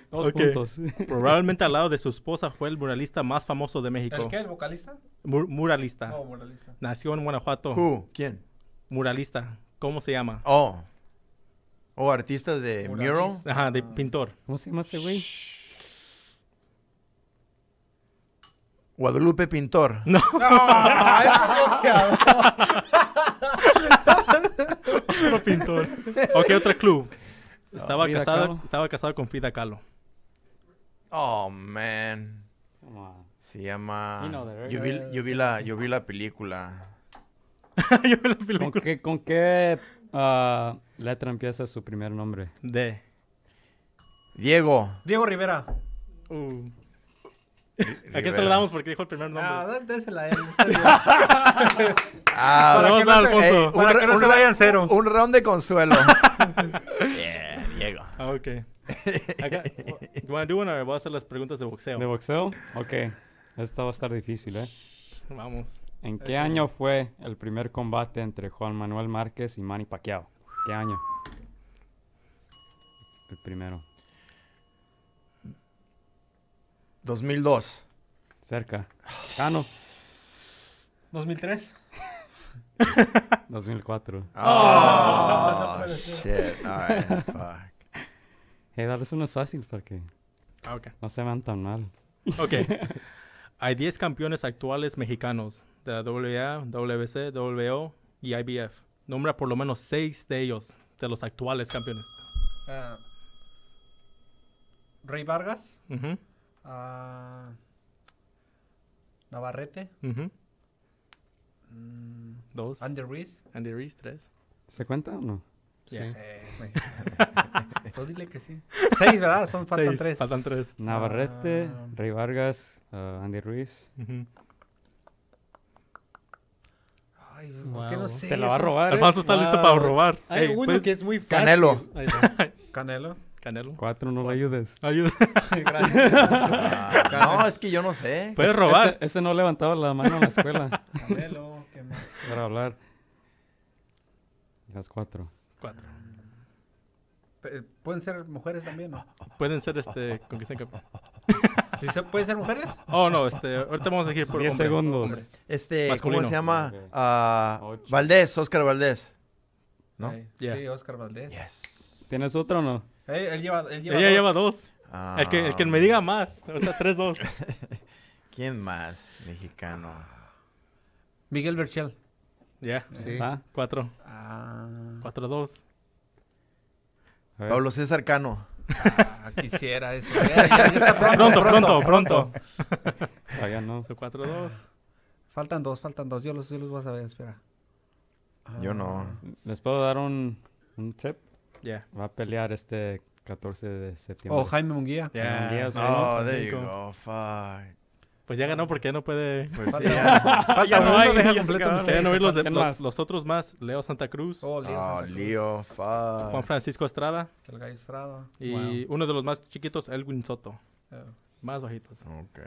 Dos okay. puntos. Probablemente al lado de su esposa fue el muralista más famoso de México. ¿El qué? ¿El vocalista? Mur muralista. No, muralista. Nació en Guanajuato. Who? ¿Quién? Muralista. ¿Cómo se llama? Oh. O oh, artista de mural. Ajá, de ah. pintor. ¿Cómo se llama ese güey? Guadalupe Pintor. No. No, otro pintor. Ok, otro club. Estaba, oh, casado, estaba casado con Frida Kahlo. Oh, man. Se llama... You know that, right? yo, vi, yo, vi la, yo vi la película. Yo vi la película. ¿Con qué, con qué uh, letra empieza su primer nombre? D. Diego. Diego Rivera. Uh. Rivera. ¿A qué se lo damos? Porque dijo el primer nombre. Ah, désela a él. Ah, para que no, se, Alfonso. Eh, para para que no se vayan cero. Un round de consuelo. Yeah, Diego. Ah, ok. Acá, you wanna do one, or voy a hacer las preguntas de boxeo. ¿De boxeo? Ok. Esta va a estar difícil, ¿eh? Vamos. ¿En qué Eso. año fue el primer combate entre Juan Manuel Márquez y Manny Pacquiao? ¿Qué año? El primero. dos mil dos. Cerca. Cano. dos mil tres. dos mil cuatro. Oh, oh shit. All right, fuck. Hey, darles uno fácil para que okay. no se vean tan mal. Ok. Hay diez campeones actuales mexicanos de la W A, W B C, W O y I B F. Nombra por lo menos seis de ellos, de los actuales campeones. Uh, Rey Vargas. Ajá. Uh-huh. Uh, Navarrete. Uh-huh. mm, Dos. Andy Ruiz. Andy Ruiz, tres. ¿Se cuenta o no? Sí. Yeah. Sí. Tú dile que sí. Seis, ¿verdad? Son, faltan Seis. tres. Faltan tres. Navarrete, uh, Rey Vargas, uh, Andy Ruiz. Uh-huh. Ay, ¿por wow. qué no sé? Te la va a robar. Alfonso está wow. listo para robar. Hay hey, uno pues, que es muy fácil. Canelo. Canelo. Canelo. Cuatro, no lo ayudes. Ayuda. Gracias. Ah, no, es que yo no sé. Puedes robar. Ese, ese no levantaba la mano en la escuela. Canelo, ¿qué más? Para hablar. Las cuatro. Cuatro. ¿Pueden ser mujeres también? ¿No? Pueden ser, este, con que sean campeones. ¿Sí se, ¿Pueden ser mujeres? Oh, no, este, ahorita vamos a seguir por diez hombre, segundos. Hombre. Este, masculino. ¿Cómo se llama? Okay. Uh, Valdés, Oscar Valdés. ¿No? Hey, yeah. Sí, Oscar Valdés. Yes. ¿Tienes otro o no? Él, él lleva, él lleva Ella dos. lleva dos. Ah. El, que, el que me diga más. O sea, tres, dos. ¿Quién más mexicano? Miguel Berchel. Ya. Yeah. Sí. Ah, cuatro. Ah. Cuatro, dos. Pablo César Cano. Ah, quisiera eso. Ya, ya, ya está pronto, pronto, pronto. pronto. Todavía no. So, cuatro, dos. Faltan dos, faltan dos. Yo los, yo los voy a saber, espera. Ah. Yo no. ¿Les puedo dar un, un tip? Yeah. Va a pelear este catorce de septiembre. Oh, Jaime Munguía. Yeah. Munguía, oh, there you go. Fuck. Pues ya ganó porque ya no puede... Pues sí, ya. Falta ya, no hay, deja completo, ya no hay. Ya no ir los, de, los, los otros más. Leo Santa Cruz. Oh, Leo. Oh, Leo fuck. Juan Francisco Estrada. El Gallo Estrada. Y wow. uno de los más chiquitos, Elwin Soto. Yeah. Más bajitos. Ok.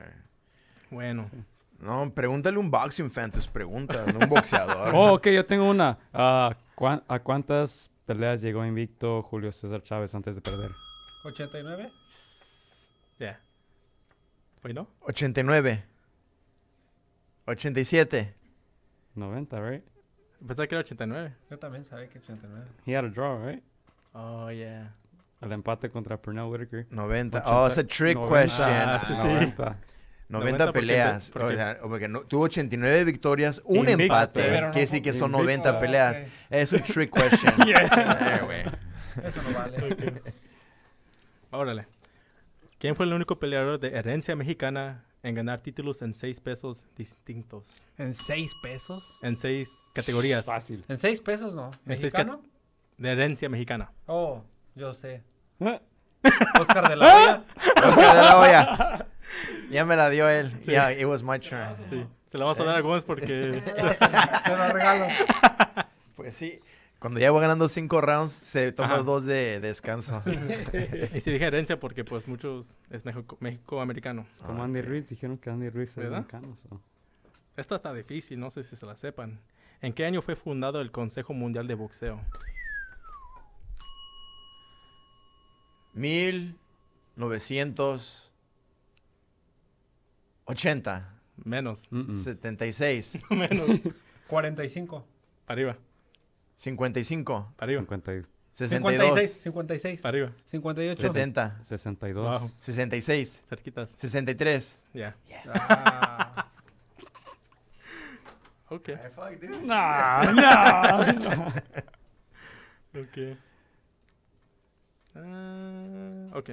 Bueno. Sí. No, pregúntale un boxing fan tus preguntas, no un boxeador. Oh, ok, yo tengo una. Uh, ¿cuán, ¿A cuántas peleas llegó invicto Julio César Chávez antes de perder? ¿ochenta y nueve? Ya. Yeah. ¿No? ochenta y nueve. ochenta y siete. noventa, right? Pensaba que era ochenta y nueve. Yo también sabía que ochenta y nueve. He had a draw, right? Oh, yeah. El empate contra Pernell Whitaker. noventa. ochenta. Oh, it's a trick noventa. Question. Ah, sí, sí. noventa. noventa peleas. Porque, porque, o sea, porque no, tuvo ochenta y nueve victorias, un empate. Quiere decir que son noventa peleas. Okay. Es un trick question. Yeah. Anyway. Eso no vale. Okay. Órale. ¿Quién fue el único peleador de herencia mexicana en ganar títulos en seis pesos distintos? ¿En seis pesos? En seis categorías. Fácil. ¿En seis pesos no? ¿Mexicano? De herencia mexicana. Oh, yo sé. Oscar de la Oya. Oscar de la Oya. Ya me la dio él. Sí. Yeah, it was my turn. Sí. Se la vas a dar a Gómez porque... Te la regalo. Pues sí. Cuando ya va ganando cinco rounds, se toma Ajá. dos de, de descanso. Y si dije herencia porque, pues, muchos es México-americano. Ah, como Andy Ruiz, dijeron que Andy Ruiz es mexicano. So. Esta está difícil, no sé si se la sepan. ¿En qué año fue fundado el Consejo Mundial de Boxeo? mil novecientos ochenta. Menos. Mm-mm. setenta y seis. Menos. cuarenta y cinco. Arriba. cincuenta y cinco. Para arriba. cincuenta y... sesenta y dos. cincuenta y seis. Para arriba. cincuenta y ocho. setenta. sesenta y dos. Wow. sesenta y seis. Cerquitas. sesenta y tres. Ya. Yeah. Yes. Ah. Ok. I fuck, dude. Nah, nah, no. Ok. Uh, ok.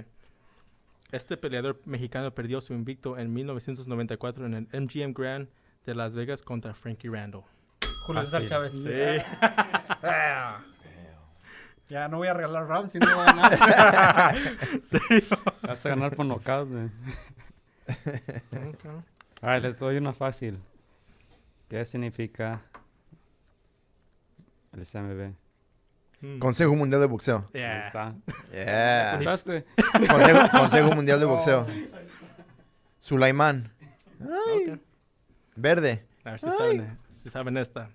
Este peleador mexicano perdió su invicto en mil novecientos noventa y cuatro en el M G M Grand de Las Vegas contra Frankie Randall. Julio César Chávez. Sí. Yeah. Ya no voy a regalar rounds si no voy a ganar. ¿Serio? Vas a ganar por knockout. All right, les doy una fácil. ¿Qué significa el C M B? Hmm. Consejo Mundial de Boxeo. Yeah. Ahí está. Yeah. ¿Escuchaste? Consejo, Consejo Mundial de Boxeo. Oh. Sulaimán. Okay. Verde. A ver si saben. Si saben esta.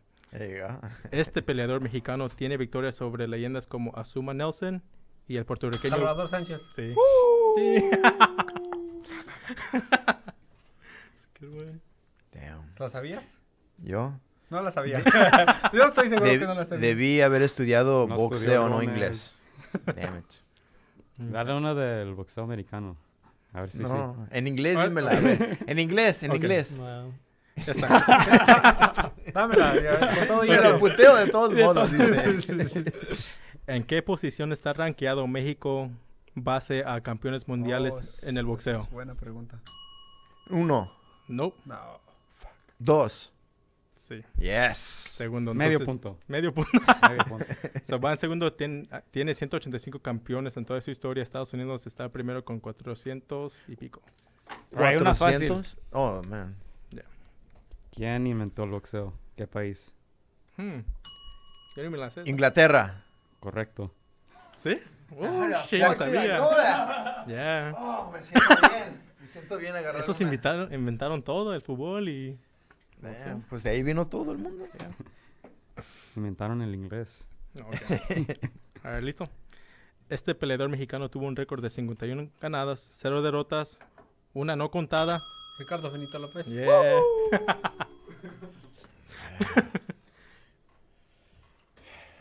Este peleador mexicano tiene victorias sobre leyendas como Azuma Nelson y el puertorriqueño... Salvador Sánchez. Sí. Sí. Damn. ¿La sabías? ¿Yo? No la sabía. Yo estoy seguro Deb que no la sabía. Debí haber estudiado no boxeo, no inglés. Damn it. Dale una del boxeo americano. A ver si no, sí. No, en inglés dímela. A ver. En inglés, en okay. inglés. Wow. Ya está. Dámela, ya, todo yo lo puteo de todos modos, dice. ¿En qué posición está rankeado México base a campeones mundiales oh, en el boxeo? Es buena pregunta. Uno. No. No. Fuck. Dos. Sí. Yes. Segundo. Entonces, medio punto. Medio punto. Medio punto. So, va en segundo, tiene, tiene ciento ochenta y cinco campeones en toda su historia. Estados Unidos está primero con cuatrocientos y pico. Hay una fácil. Oh, man. ¿Quién inventó el boxeo? ¿Qué país? Hmm. Inglaterra. Correcto. ¿Sí? Oh, shit, yo sabía. Yeah. Oh, me siento bien. Me siento bien agarrado. Esos inventaron, inventaron todo, el fútbol y... Man, pues de ahí vino todo el mundo. Yeah. Inventaron el inglés. Okay. A ver, listo. Este peleador mexicano tuvo un récord de cincuenta y una ganadas, cero derrotas, una no contada... Ricardo Benito López. Yeah.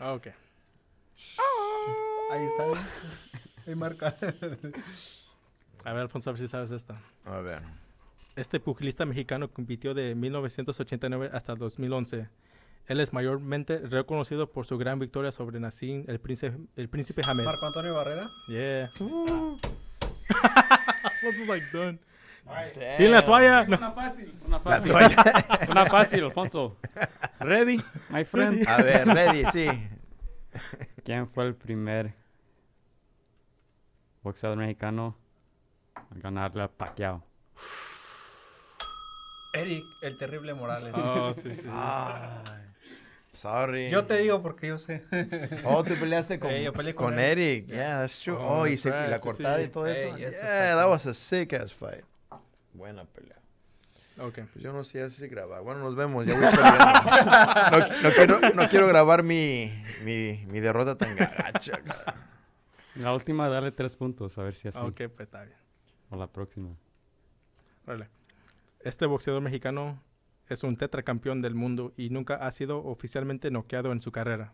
Ok. Ahí está. Ahí marca. A ver, Alfonso, a ver si sabes esta. A ver. Este pugilista mexicano compitió de mil novecientos ochenta y nueve hasta dos mil once. Él es mayormente reconocido por su gran victoria sobre Nassim, el príncipe, el príncipe Hamed. Marco Antonio Barrera. Yeah. Alfonso like done. Tiene la toalla. No. Una fácil. Una fácil. Una fácil, Alfonso. Ready, my friend. A ver, ready, sí. ¿Quién fue el primer boxeador mexicano a ganarle a Pacquiao? Érik, el terrible Morales. Ah, oh, sí, sí. Ay, sorry. Yo te digo porque yo sé. Oh, te peleaste con, hey, con, con Érik. Yeah, that's true. Oh, oh y, se, y la cortada sí. y todo hey, eso. Yes, yeah, that was a sick ass fight. Buena pelea. Okay. Pues yo no sé si grabar. Bueno, nos vemos. Ya voy peleando. no, no, quiero, no quiero grabar mi, mi, mi derrota tan gacha. La última, dale tres puntos. A ver si así. Ok, pues está bien. O la próxima. Vale. Este boxeador mexicano es un tetracampeón del mundo y nunca ha sido oficialmente noqueado en su carrera.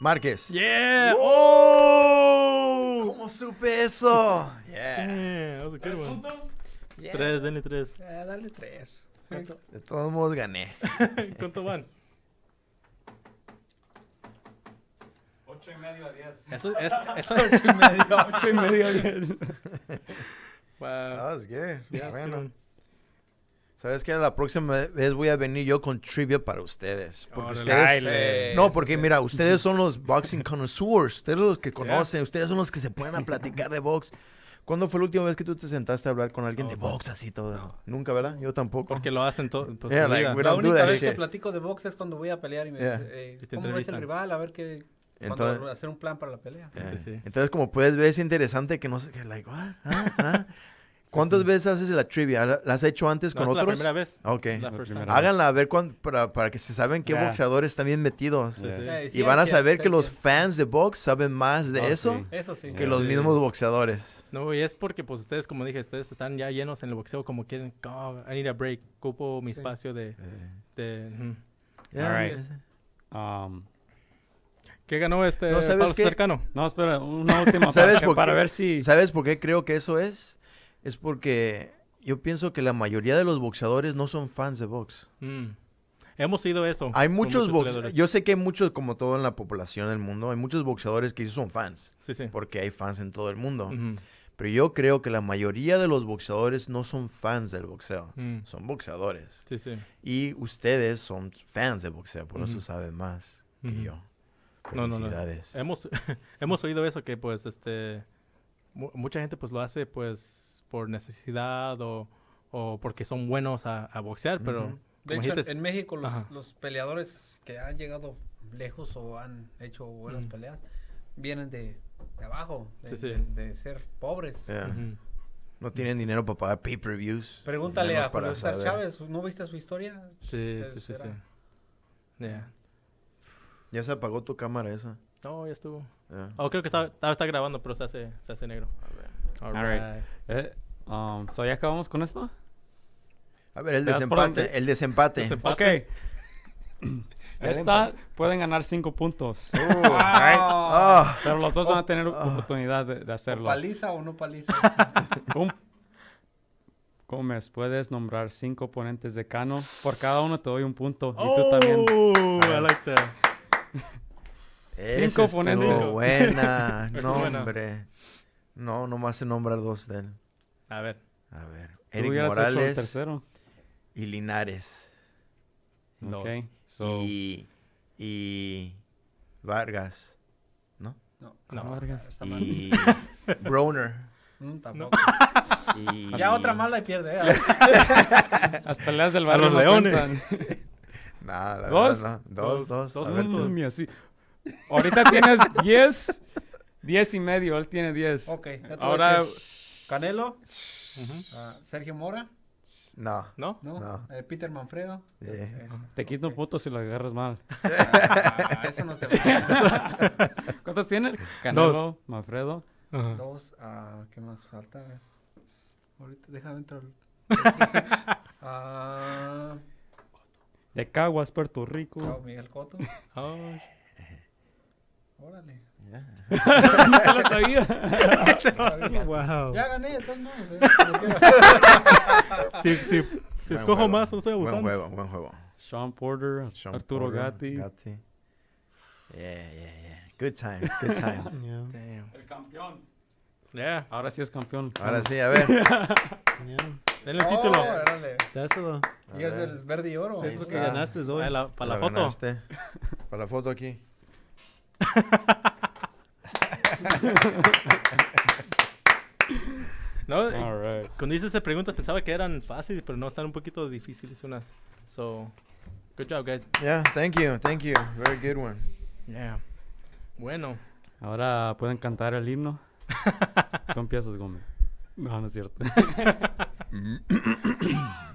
Márquez. ¡Yeah! ¡Oh! ¿Cómo supe eso? ¡Yeah! yeah ¿Tres one. puntos? Yeah. Tres, dale tres. Yeah, dale tres. ¿Cuánto? De todos modos gané. ¿Cuánto van? Ocho y medio a diez. Eso es, eso es ocho y medio. Ocho y medio a diez. Wow. That was good. Yeah, bueno. Sabes que la próxima vez voy a venir yo con trivia para ustedes. Porque oh, ustedes eh, no, porque mira, ustedes son los boxing connoisseurs. Ustedes son los que conocen. Yeah. Ustedes son los que se pueden a platicar de box. ¿Cuándo fue la última vez que tú te sentaste a hablar con alguien oh, de box así todo eso? Nunca, ¿verdad? Yo tampoco. Porque lo hacen todo. Pues, yeah, like, la única vez shit. que platico de box es cuando voy a pelear y me yeah. eh, ¿cómo ves el rival? A ver qué... Entonces, hacer un plan para la pelea. Yeah. Sí, sí, sí. Entonces, como puedes ver, es interesante que no sé... Que like, what? ¿Ah? ¿Ah? ¿Cuántas sí, sí. veces haces la trivia? ¿La, la has hecho antes no, con otros? La primera vez. Ok. La primera Háganla vez. a ver cuán, para, para que se saben qué yeah. boxeadores están bien metidos. Sí, sí. Sí, y sí, van a saber sí, que sí. los fans de box saben más de oh, eso, sí. eso sí. que sí, los sí. mismos boxeadores. No, y es porque, pues, ustedes, como dije, ustedes están ya llenos en el boxeo como quieren. Oh, I need a break. Ocupo mi sí. espacio de... Yeah. de mm. yeah, All right. Um, ¿Qué ganó este no, Pablo César Cano? No, espera, una última. ¿Sabes para, para ver si... ¿Sabes por qué creo que eso es? Es porque yo pienso que la mayoría de los boxeadores no son fans de box. Mm. Hemos sido eso. Hay muchos, muchos boxeadores. Yo sé que hay muchos, como todo en la población del mundo, hay muchos boxeadores que sí son fans. Sí, sí. Porque hay fans en todo el mundo. Mm-hmm. Pero yo creo que la mayoría de los boxeadores no son fans del boxeo. Mm. Son boxeadores. Sí, sí. Y ustedes son fans de boxeo. Por mm-hmm. eso saben más mm-hmm. que yo. Felicidades. No, no, no. Hemos, hemos oído eso que, pues, este... Mucha gente, pues, lo hace, pues... por necesidad o, o porque son buenos a, a boxear, pero... Uh-huh. De hecho, dijiste, en México los, los peleadores que han llegado lejos o han hecho buenas uh-huh. peleas vienen de, de abajo, de, sí, sí. de, de ser pobres. Yeah. Uh-huh. No tienen uh-huh. dinero para pagar pay-per-views. Pregúntale a Pablo César Chávez, ¿no viste su historia? Sí, sí, sí, sí. Yeah. ¿Ya se apagó tu cámara esa? No, ya estuvo. Yeah. Oh, creo que está, está grabando, pero se hace, se hace negro. A ver. All right. All right. Eh, um, so, ¿ya acabamos con esto? A ver, el desempate, el desempate. desempate. Ok. Esta pueden ganar cinco puntos. Uh, wow. right? oh. Pero los dos oh. van a tener oh. oportunidad de, de hacerlo. ¿O paliza o no paliza? Un... Gómez, puedes nombrar cinco oponentes de Cano. Por cada uno te doy un punto. Oh. Y tú también. Oh, I like that. Cinco oponentes. Buena. No, hombre. No, nomás se nombrar dos de él. A ver. A ver. Érik Morales. Tercero. Y Linares. Dos. Okay. So. Y, y Vargas. ¿No? No. no. Vargas. Y Broner. Mm, tampoco. No. Y... Ya otra mala y pierde. ¿eh? Las peleas del barrio. A los leones. No, la ¿Dos? Verdad, no. Dos. Dos. Dos. A ver, dos. Mía, sí. Ahorita tienes diez... Diez y medio, él tiene diez. Ok. Ahora... Canelo. Uh-huh. uh, Sergio Mora. No. ¿No? No. no. Eh, Peter Manfredo. Yeah. Eso. Te quito okay. un puto si lo agarras mal. Ah, eso no se va. ¿Cuántos tiene? Canelo, Dos. Manfredo. Uh-huh. Dos. Uh, ¿Qué más falta? Ahorita, déjame entrar. uh, De Caguas, Puerto Rico. Oh, Miguel Cotto. Oh. Órale. Yeah. No se lo sabía. No, no, wow. Ya gané, entonces no sé. Si, si, si buen escojo juego. más, no estoy abusando. Buen juego, buen juego. Sean Porter, Sean Arturo Porter, Gatti. Gatti. Yeah, yeah, yeah. Good times, good times. Yeah. Damn. El campeón. Yeah. Ahora sí es campeón. Ahora sí, a ver. Yeah. Denle el título. Dáselo. Y es el verde y oro. Es lo que ganaste hoy. Ay, la, para la, la foto. Ganaste. Para la foto aquí. No, all right. Cuando hice esas preguntas pensaba que eran fáciles, pero no, están un poquito difíciles unas. So, good job, guys. Yeah, thank you, thank you. Very good one. Yeah. Bueno. Ahora pueden cantar el himno. Tú empiezas, Gómez. No, no es cierto. I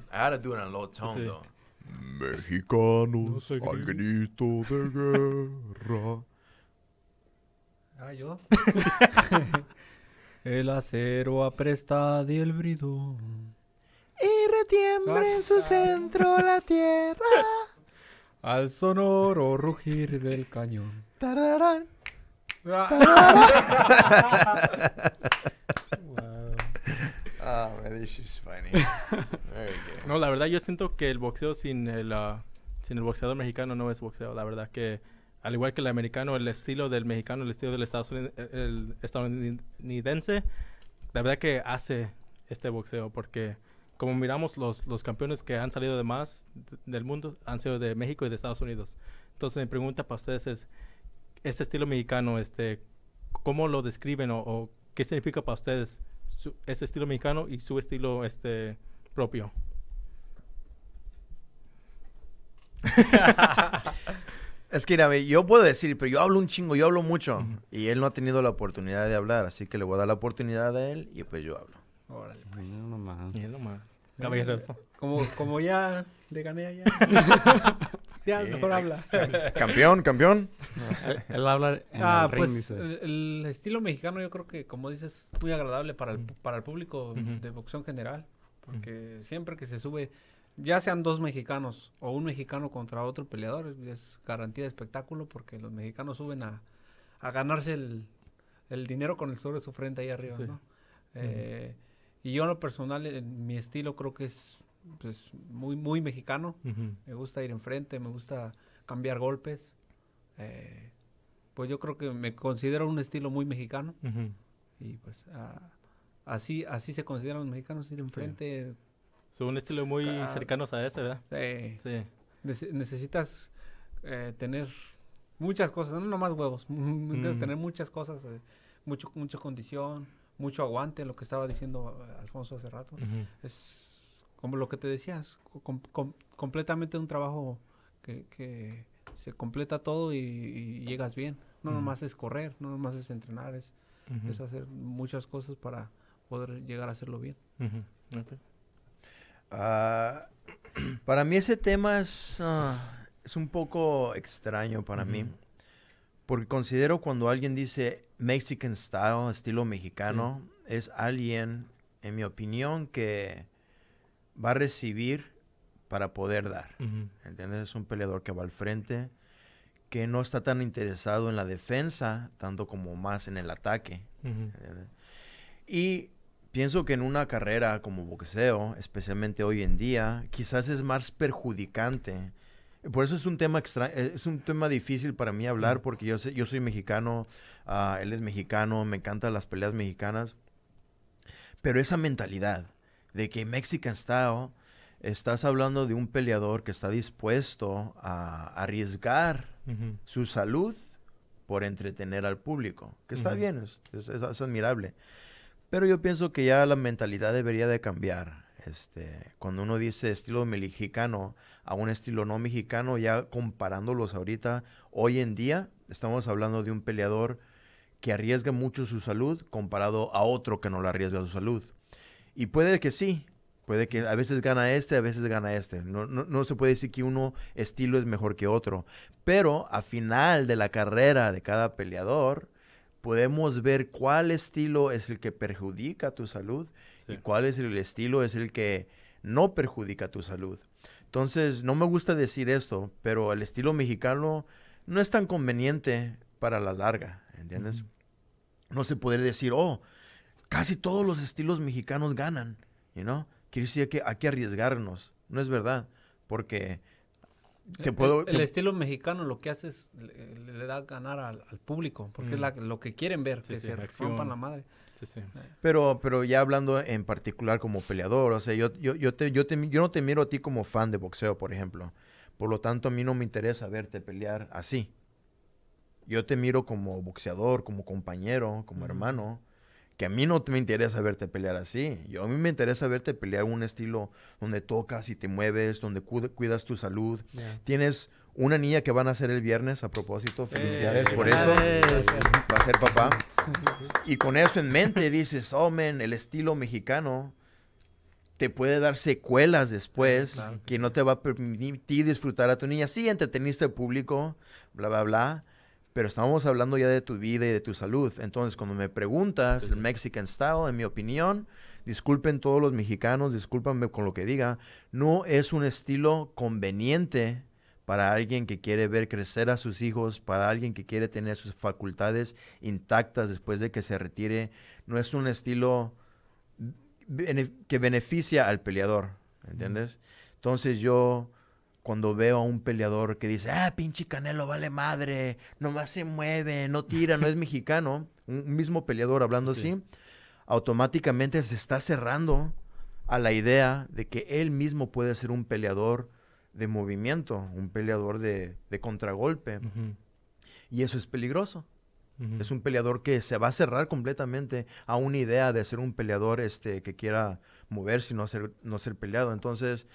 had to do it in a low tone, sí. Though. Mexicanos no al grito de guerra. Ah, ¿yo? El acero apresta y el bridón y retiembra en su centro la tierra al sonoro rugir del cañón. Tararán, tararán. Ah, man, this is funny. Very good. No, la verdad yo siento que el boxeo sin el, uh, sin el boxeador mexicano no es boxeo. La verdad que, al igual que el americano, el estilo del mexicano, el estilo del estadounidense, la verdad que hace este boxeo. Porque como miramos, los, los campeones que han salido de más del mundo han sido de México y de Estados Unidos. Entonces mi pregunta para ustedes es, este estilo mexicano, este, ¿cómo lo describen o, o qué significa para ustedes su, ese estilo mexicano y su estilo este, propio? Es que, mira, yo puedo decir, pero yo hablo un chingo, yo hablo mucho. Uh-huh. Y él no ha tenido la oportunidad de hablar, así que le voy a dar la oportunidad a él y pues yo hablo. Órale, pues. Mira nomás. Mira nomás. Caballeroso. Como, como ya le gané allá. Ya, sí, mejor habla. Campeón, campeón. No, él, él habla en ah, el ring, pues, dice. El estilo mexicano yo creo que, como dices, muy agradable para el, para el público uh-huh. de boxeo en general. Porque uh-huh. siempre que se sube, ya sean dos mexicanos o un mexicano contra otro peleador, es garantía de espectáculo porque los mexicanos suben a, a ganarse el, el dinero con el sol de su frente ahí arriba, sí. ¿No? Eh, uh-huh. Y yo en lo personal, en mi estilo creo que es pues, muy, muy mexicano. Uh-huh. Me gusta ir enfrente, me gusta cambiar golpes. Eh, pues yo creo que me considero un estilo muy mexicano. Uh-huh. Y pues uh, así, así se consideran los mexicanos, ir enfrente... Sí. Son un estilo muy ah, cercanos a ese, ¿verdad? Sí. Sí. Nece necesitas eh, tener muchas cosas, no nomás huevos. Mm. Necesitas tener muchas cosas, eh, mucho, mucha condición, mucho aguante, lo que estaba diciendo Alfonso hace rato. Uh-huh. Es como lo que te decías, com com completamente un trabajo que, que se completa todo y, y llegas bien. No uh-huh. nomás es correr, no nomás es entrenar, es, uh-huh. es hacer muchas cosas para poder llegar a hacerlo bien. Uh-huh. Okay. Uh, para mí ese tema es, uh, es un poco extraño para mm-hmm. mí, porque considero cuando alguien dice Mexican style, estilo mexicano, sí. es alguien, en mi opinión, que va a recibir para poder dar, mm-hmm. ¿entiendes? Es un peleador que va al frente, que no está tan interesado en la defensa, tanto como más en el ataque, mm-hmm. y... Pienso que en una carrera como boxeo, especialmente hoy en día, quizás es más perjudicante. Por eso es un tema extra, es un tema difícil para mí hablar, porque yo, sé, yo soy mexicano, uh, él es mexicano, me encantan las peleas mexicanas. Pero esa mentalidad de que Mexican style, estás hablando de un peleador que está dispuesto a arriesgar uh-huh. su salud por entretener al público. Que está uh-huh. bien, es, es, es, es admirable. Pero yo pienso que ya la mentalidad debería de cambiar. Este, cuando uno dice estilo mexicano a un estilo no mexicano, ya comparándolos ahorita, hoy en día estamos hablando de un peleador que arriesga mucho su salud comparado a otro que no le arriesga su salud. Y puede que sí, puede que a veces gana este, a veces gana este. No, no, no se puede decir que uno estilo es mejor que otro. Pero a final de la carrera de cada peleador, podemos ver cuál estilo es el que perjudica tu salud sí. y cuál es el estilo es el que no perjudica tu salud. Entonces, no me gusta decir esto, pero el estilo mexicano no es tan conveniente para la larga, ¿entiendes? Mm. No se puede decir, oh, casi todos los estilos mexicanos ganan, you know? Quiere decir que hay que arriesgarnos. No es verdad, porque... Te puedo, el, el te... estilo mexicano lo que hace es le, le da ganar al, al público porque mm. es la, lo que quieren ver, sí, que sí, se rompan la madre. Sí, sí. Pero, pero ya hablando en particular como peleador, o sea, yo, yo, yo, te, yo, te, yo no te miro a ti como fan de boxeo, por ejemplo. Por lo tanto, a mí no me interesa verte pelear así. Yo te miro como boxeador, como compañero, como mm. hermano, Que a mí no me interesa verte pelear así. Yo, a mí me interesa verte pelear un estilo donde tocas y te mueves, donde cuidas tu salud. Yeah. Tienes una niña que van a nacer el viernes, a propósito. Felicidades eh, por eso. Gracias. Va a ser papá. Y con eso en mente dices, oh, man, el estilo mexicano te puede dar secuelas después, claro, que no te va a permitir disfrutar a tu niña. Sí, entreteniste al público, bla, bla, bla. Pero estábamos hablando ya de tu vida y de tu salud. Entonces, cuando me preguntas, sí, sí. el Mexican Style, en mi opinión, disculpen todos los mexicanos, discúlpenme con lo que diga, no es un estilo conveniente para alguien que quiere ver crecer a sus hijos, para alguien que quiere tener sus facultades intactas después de que se retire. No es un estilo que beneficia al peleador, ¿entiendes? Mm. Entonces, yo... cuando veo a un peleador que dice, ah, pinche Canelo, vale madre, nomás se mueve, no tira, no es mexicano, un mismo peleador hablando sí. así, automáticamente se está cerrando a la idea de que él mismo puede ser un peleador de movimiento, un peleador de, de contragolpe. Uh-huh. Y eso es peligroso. Uh-huh. Es un peleador que se va a cerrar completamente a una idea de ser un peleador este, que quiera moverse y no ser, no ser peleado. Entonces...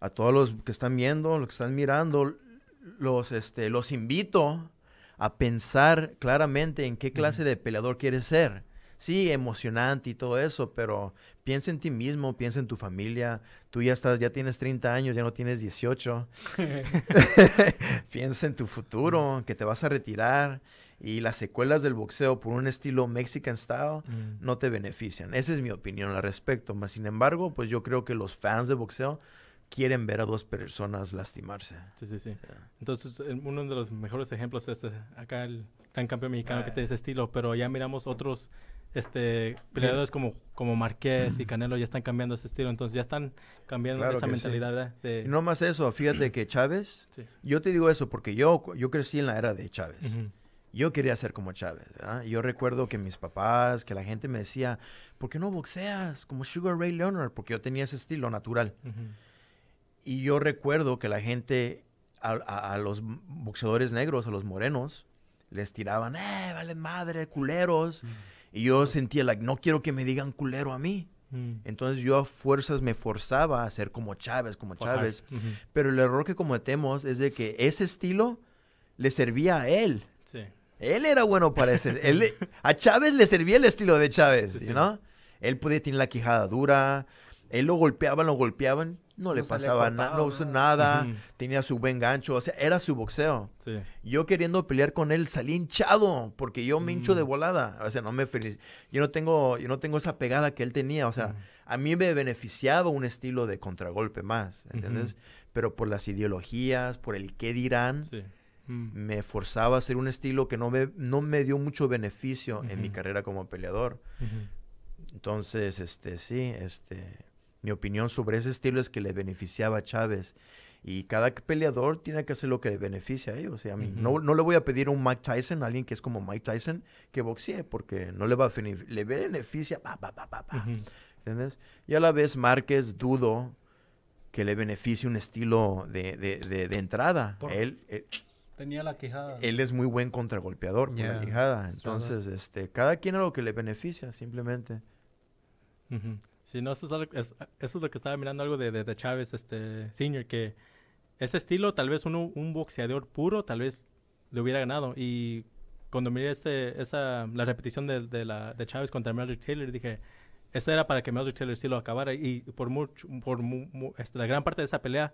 a todos los que están viendo, los que están mirando, los, este, los invito a pensar claramente en qué clase de peleador quieres ser. Sí, emocionante y todo eso, pero piensa en ti mismo, piensa en tu familia. Tú ya estás, ya tienes treinta años, ya no tienes dieciocho. Piensa en tu futuro, que te vas a retirar. Y las secuelas del boxeo por un estilo Mexican Style mm. no te benefician. Esa es mi opinión al respecto. Mas, sin embargo, pues yo creo que los fans de boxeo quieren ver a dos personas lastimarse. Sí, sí, sí. Yeah. Entonces, uno de los mejores ejemplos es acá el gran campeón mexicano ah, que tiene ese estilo, pero ya miramos otros este, peleadores yeah. como, como Márquez y Canelo ya están cambiando ese estilo, entonces ya están cambiando claro esa mentalidad. Sí. De... y no más eso, fíjate que Chávez, sí. yo te digo eso porque yo, yo crecí en la era de Chávez. Uh-huh. Yo quería ser como Chávez, ¿verdad? Yo recuerdo que mis papás, que la gente me decía, ¿por qué no boxeas como Sugar Ray Leonard? Porque yo tenía ese estilo natural. Uh-huh. Y yo recuerdo que la gente, a, a, a los boxeadores negros, a los morenos, les tiraban, ¡eh, vale madre, culeros! Mm. Y yo sentía, like, no quiero que me digan culero a mí. Mm. Entonces yo a fuerzas me forzaba a ser como Chávez, como Chávez. Uh-huh. Pero el error que cometemos es de que ese estilo le servía a él. Sí. Él era bueno para ese. él, a Chávez le servía el estilo de Chávez, sí, sí. ¿no? Él podía tener la quijada dura, él lo golpeaban, lo golpeaban. No, no le pasaba nada, no usó nada, uh-huh. tenía su buen gancho, o sea, era su boxeo. Sí. Yo queriendo pelear con él salí hinchado, porque yo me hincho uh-huh. de volada. O sea, no me feliz. Yo no tengo, yo no tengo esa pegada que él tenía. O sea, uh-huh. a mí me beneficiaba un estilo de contragolpe más, ¿entiendes? Uh-huh. Pero por las ideologías, por el qué dirán, sí. uh-huh. me forzaba a hacer un estilo que no me, no me dio mucho beneficio uh-huh. en mi carrera como peleador. Uh-huh. Entonces, este, sí, este... mi opinión sobre ese estilo es que le beneficiaba a Chávez. Y cada peleador tiene que hacer lo que le beneficia a ellos. O sea, a mí, uh-huh. no, no le voy a pedir a un Mike Tyson, a alguien que es como Mike Tyson, que boxee, porque no le va a beneficiar. Le beneficia, pa, pa, pa, pa, pa. Uh-huh. ¿Entiendes? Y a la vez, Márquez, dudo que le beneficie un estilo de, de, de, de entrada. Él, él, tenía la quijada. Él es muy buen contragolpeador yeah. con la quijada. Entonces, so, este, cada quien a lo que le beneficia, simplemente. Uh-huh. Sí, no, eso es, algo, es, eso es lo que estaba mirando algo de, de, de Chávez este, Senior, que ese estilo, tal vez uno, un boxeador puro, tal vez le hubiera ganado. Y cuando miré este, esa, la repetición de, de, la, de Chávez contra Meldrick Taylor, dije, esa era para que Meldrick Taylor sí lo acabara. Y por, mucho, por mu, mu, este, la gran parte de esa pelea,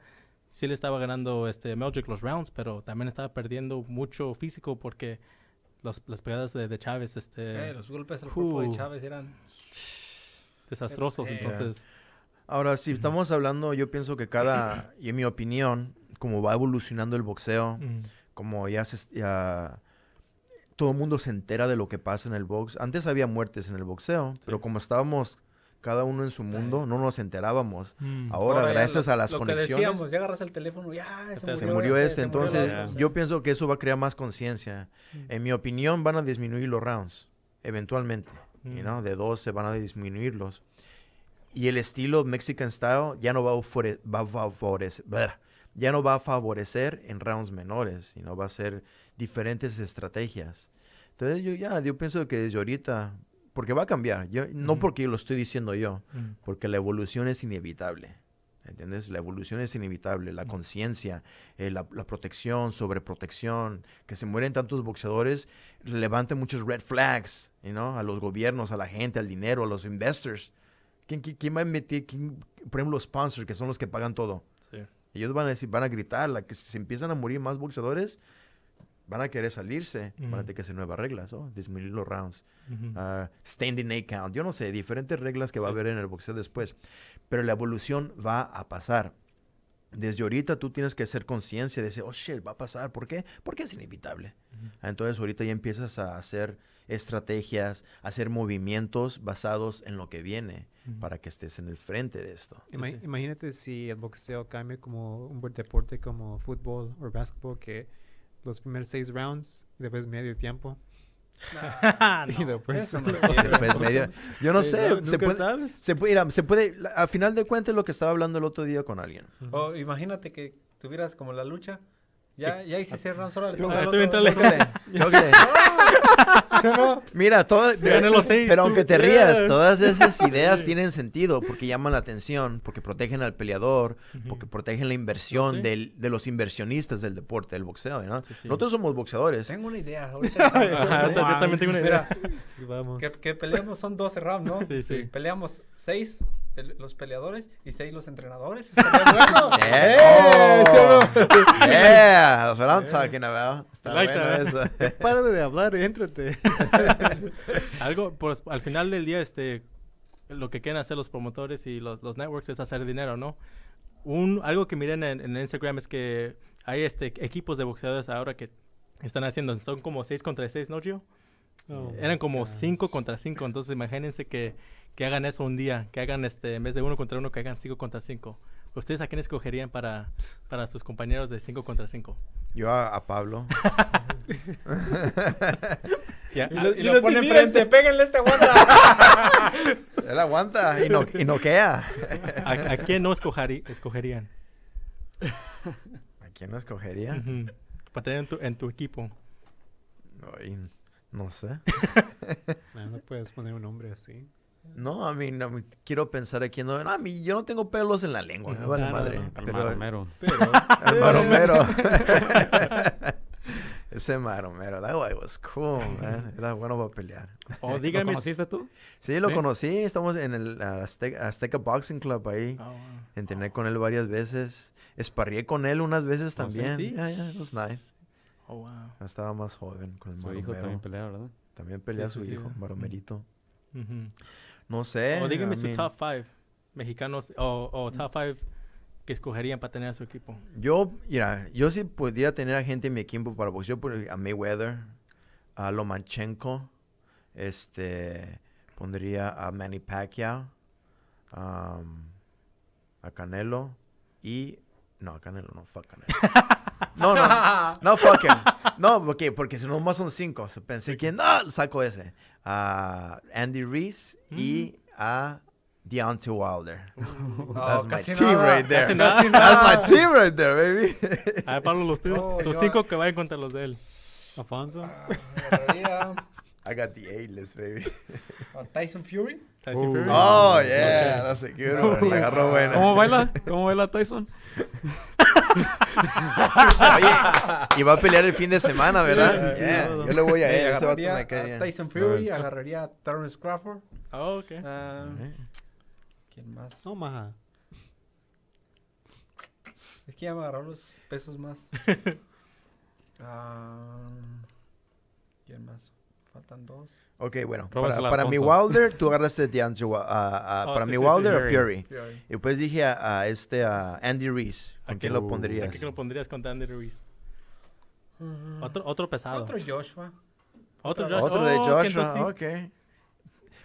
sí le estaba ganando este, Meldrick los rounds, pero también estaba perdiendo mucho físico porque los, las pegadas de, de Chávez... Este, eh, los golpes al uh, cuerpo de Chávez eran... desastrosos, yeah. entonces. Ahora, si uh-huh. estamos hablando, yo pienso que cada, y en mi opinión, como va evolucionando el boxeo, uh-huh. como ya, se, ya todo el mundo se entera de lo que pasa en el box. Antes había muertes en el boxeo, sí. pero como estábamos cada uno en su mundo, uh-huh. no nos enterábamos. Uh-huh. Ahora, Ahora, gracias lo, a las lo conexiones... lo que decíamos, ya agarras el teléfono, ya se murió, se murió este. este entonces, se murió yeah. yo pienso que eso va a crear más conciencia. Uh-huh. En mi opinión, van a disminuir los rounds, eventualmente. You know, de dos se van a disminuirlos. Y el estilo Mexican Style ya no va a, fore, va a favorecer, bleh, ya no va a favorecer en rounds menores, sino va a ser diferentes estrategias. Entonces yo ya, yo pienso que desde ahorita porque va a cambiar. Yo, no mm. porque lo estoy diciendo yo, mm. porque la evolución es inevitable. ¿Entiendes? La evolución es inevitable, la conciencia, eh, la, la protección, sobreprotección, que se mueren tantos boxeadores, levantan muchos red flags, you know, a los gobiernos, a la gente, al dinero, a los investors. ¿Quién, quién, quién va a meter, quién, por ejemplo, los sponsors, que son los que pagan todo? Sí. Ellos van a decir, van a gritar, la, que si se empiezan a morir más boxeadores, van a querer salirse, mm-hmm. van a tener que hacer nuevas reglas, oh, disminuir los rounds, mm-hmm. uh, standing eight count, yo no sé, diferentes reglas que sí. va a haber en el boxeo después, pero la evolución va a pasar. Desde ahorita tú tienes que hacer conciencia de decir, oh shit, va a pasar, ¿por qué? Porque es inevitable. Mm-hmm. Entonces ahorita ya empiezas a hacer estrategias, hacer movimientos basados en lo que viene, mm-hmm. para que estés en el frente de esto. Ima- sí. Imagínate si el boxeo cambia como un deporte como fútbol o básquetbol, que los primeros seis rounds y después medio tiempo. Nah, no, y después, no después medio. Yo no sí, sé. No, se, puede, sabes. Se puede ir a, se puede, a final de cuentas lo que estaba hablando el otro día con alguien. Uh-huh. O oh, imagínate que tuvieras como la lucha. Ya, ya hice seis rounds ahora. Mira, todo, pero aunque te rías, todas esas ideas tienen sentido porque llaman la atención, porque protegen al peleador, uh-huh. porque protegen la inversión, ¿sí? del, de los inversionistas del deporte, del boxeo, ¿no? Sí, sí. Nosotros somos boxeadores. Tengo una idea. Ahorita Ajá, yo también tengo una idea. Mira, vamos. Que, que peleamos son doce rounds, ¿no? Sí, sí. Peleamos seis. El, los peleadores y seis los entrenadores. Estaría bueno. Yeah. Hey, oh. ¿Sí? Yeah, that's what I'm talking about. Está like bueno that. Eso. Para de hablar, éntrate. Algo, pues, al final del día, este, lo que quieren hacer los promotores y los, los networks es hacer dinero, ¿no? Un, algo que miren en, en Instagram es que hay este equipos de boxeadores ahora que están haciendo, son como seis contra seis, ¿no, Gio? Oh, eran como cinco contra cinco, entonces imagínense que que hagan eso un día, que hagan este, en vez de uno contra uno, que hagan cinco contra cinco. ¿Ustedes a quién escogerían para, para sus compañeros de cinco contra cinco? Yo a, a Pablo. Yeah. Y lo, y lo pone enfrente, péguenle a este guanta. Él aguanta y, no, y noquea. ¿A, a quién no escogerí, escogerían? ¿A quién no escogerían? Uh-huh. Para tener en tu, en tu equipo. Ay, no sé. No, no puedes poner un nombre así. No, a mí, no, quiero pensar aquí, no, a mí, yo no tengo pelos en la lengua, me vale madre. El maromero. El maromero. Ese maromero, that guy was cool, man. Era bueno para pelear. Oh, dígame, ¿lo conociste tú? Sí, lo ¿Sí? conocí, estamos en el uh, Azteca, Azteca Boxing Club ahí, oh, wow. entrené oh. con él varias veces, esparrié con él unas veces también. Oh, sí, sí. Yeah, yeah, it was nice. Oh, wow. Estaba más joven con el su maromero. Su hijo también pelea, ¿verdad? También pelea sí, su sí, hijo, sí. maromerito. Mm-hmm. No sé. O dígame I mean, su top five mexicanos o, o top five que escogerían para tener a su equipo. Yo, mira, yo sí podría tener a gente en mi equipo para boxeo, a Mayweather, a Lomachenko, este, pondría a Manny Pacquiao, um, a Canelo y, no, a Canelo, no, fuck Canelo. No, no, no, fuck him. No, porque, porque si no más son cinco. Pensé que no, saco ese. A uh, Andy Ruiz mm. y a Deontay Wilder. Oh, that's my team nada. Right there. Casi that's nada. My team right there, baby. A ver, Pablo, los, tíos, oh, los cinco que vayan contra los de él. Alfonso. Uh, I got the A-list, baby. Uh, Tyson Fury. Tyson Fury. Oh, yeah. Okay. That's a good one. La agarró buena. ¿Cómo baila? ¿Cómo baila Tyson? Oye, y va a pelear el fin de semana, ¿verdad? Yeah, yeah. Yeah. Yo le voy a ir. Ese vato me cae bien. Tyson Fury, no, agarraría a Terrence Crawford. Oh, ok. Uh, okay. ¿Quién más? No, maja. Es que ya me agarraron los pesos más. um, ¿Quién más? Faltan dos. Ok, bueno. Para, para mi Wilder, tú agarraste de Andrew, uh, uh, oh, para sí, mi sí, Wilder, sí, Fury. Fury. Y pues dije a, a este a Andy Ruiz. ¿A, ¿A quién lo pondrías? ¿A quién lo pondrías contra Andy Ruiz? Uh-huh. Otro, otro pesado. Otro Joshua. Otro, Joshua? ¿Otro de Joshua? Oh, ok.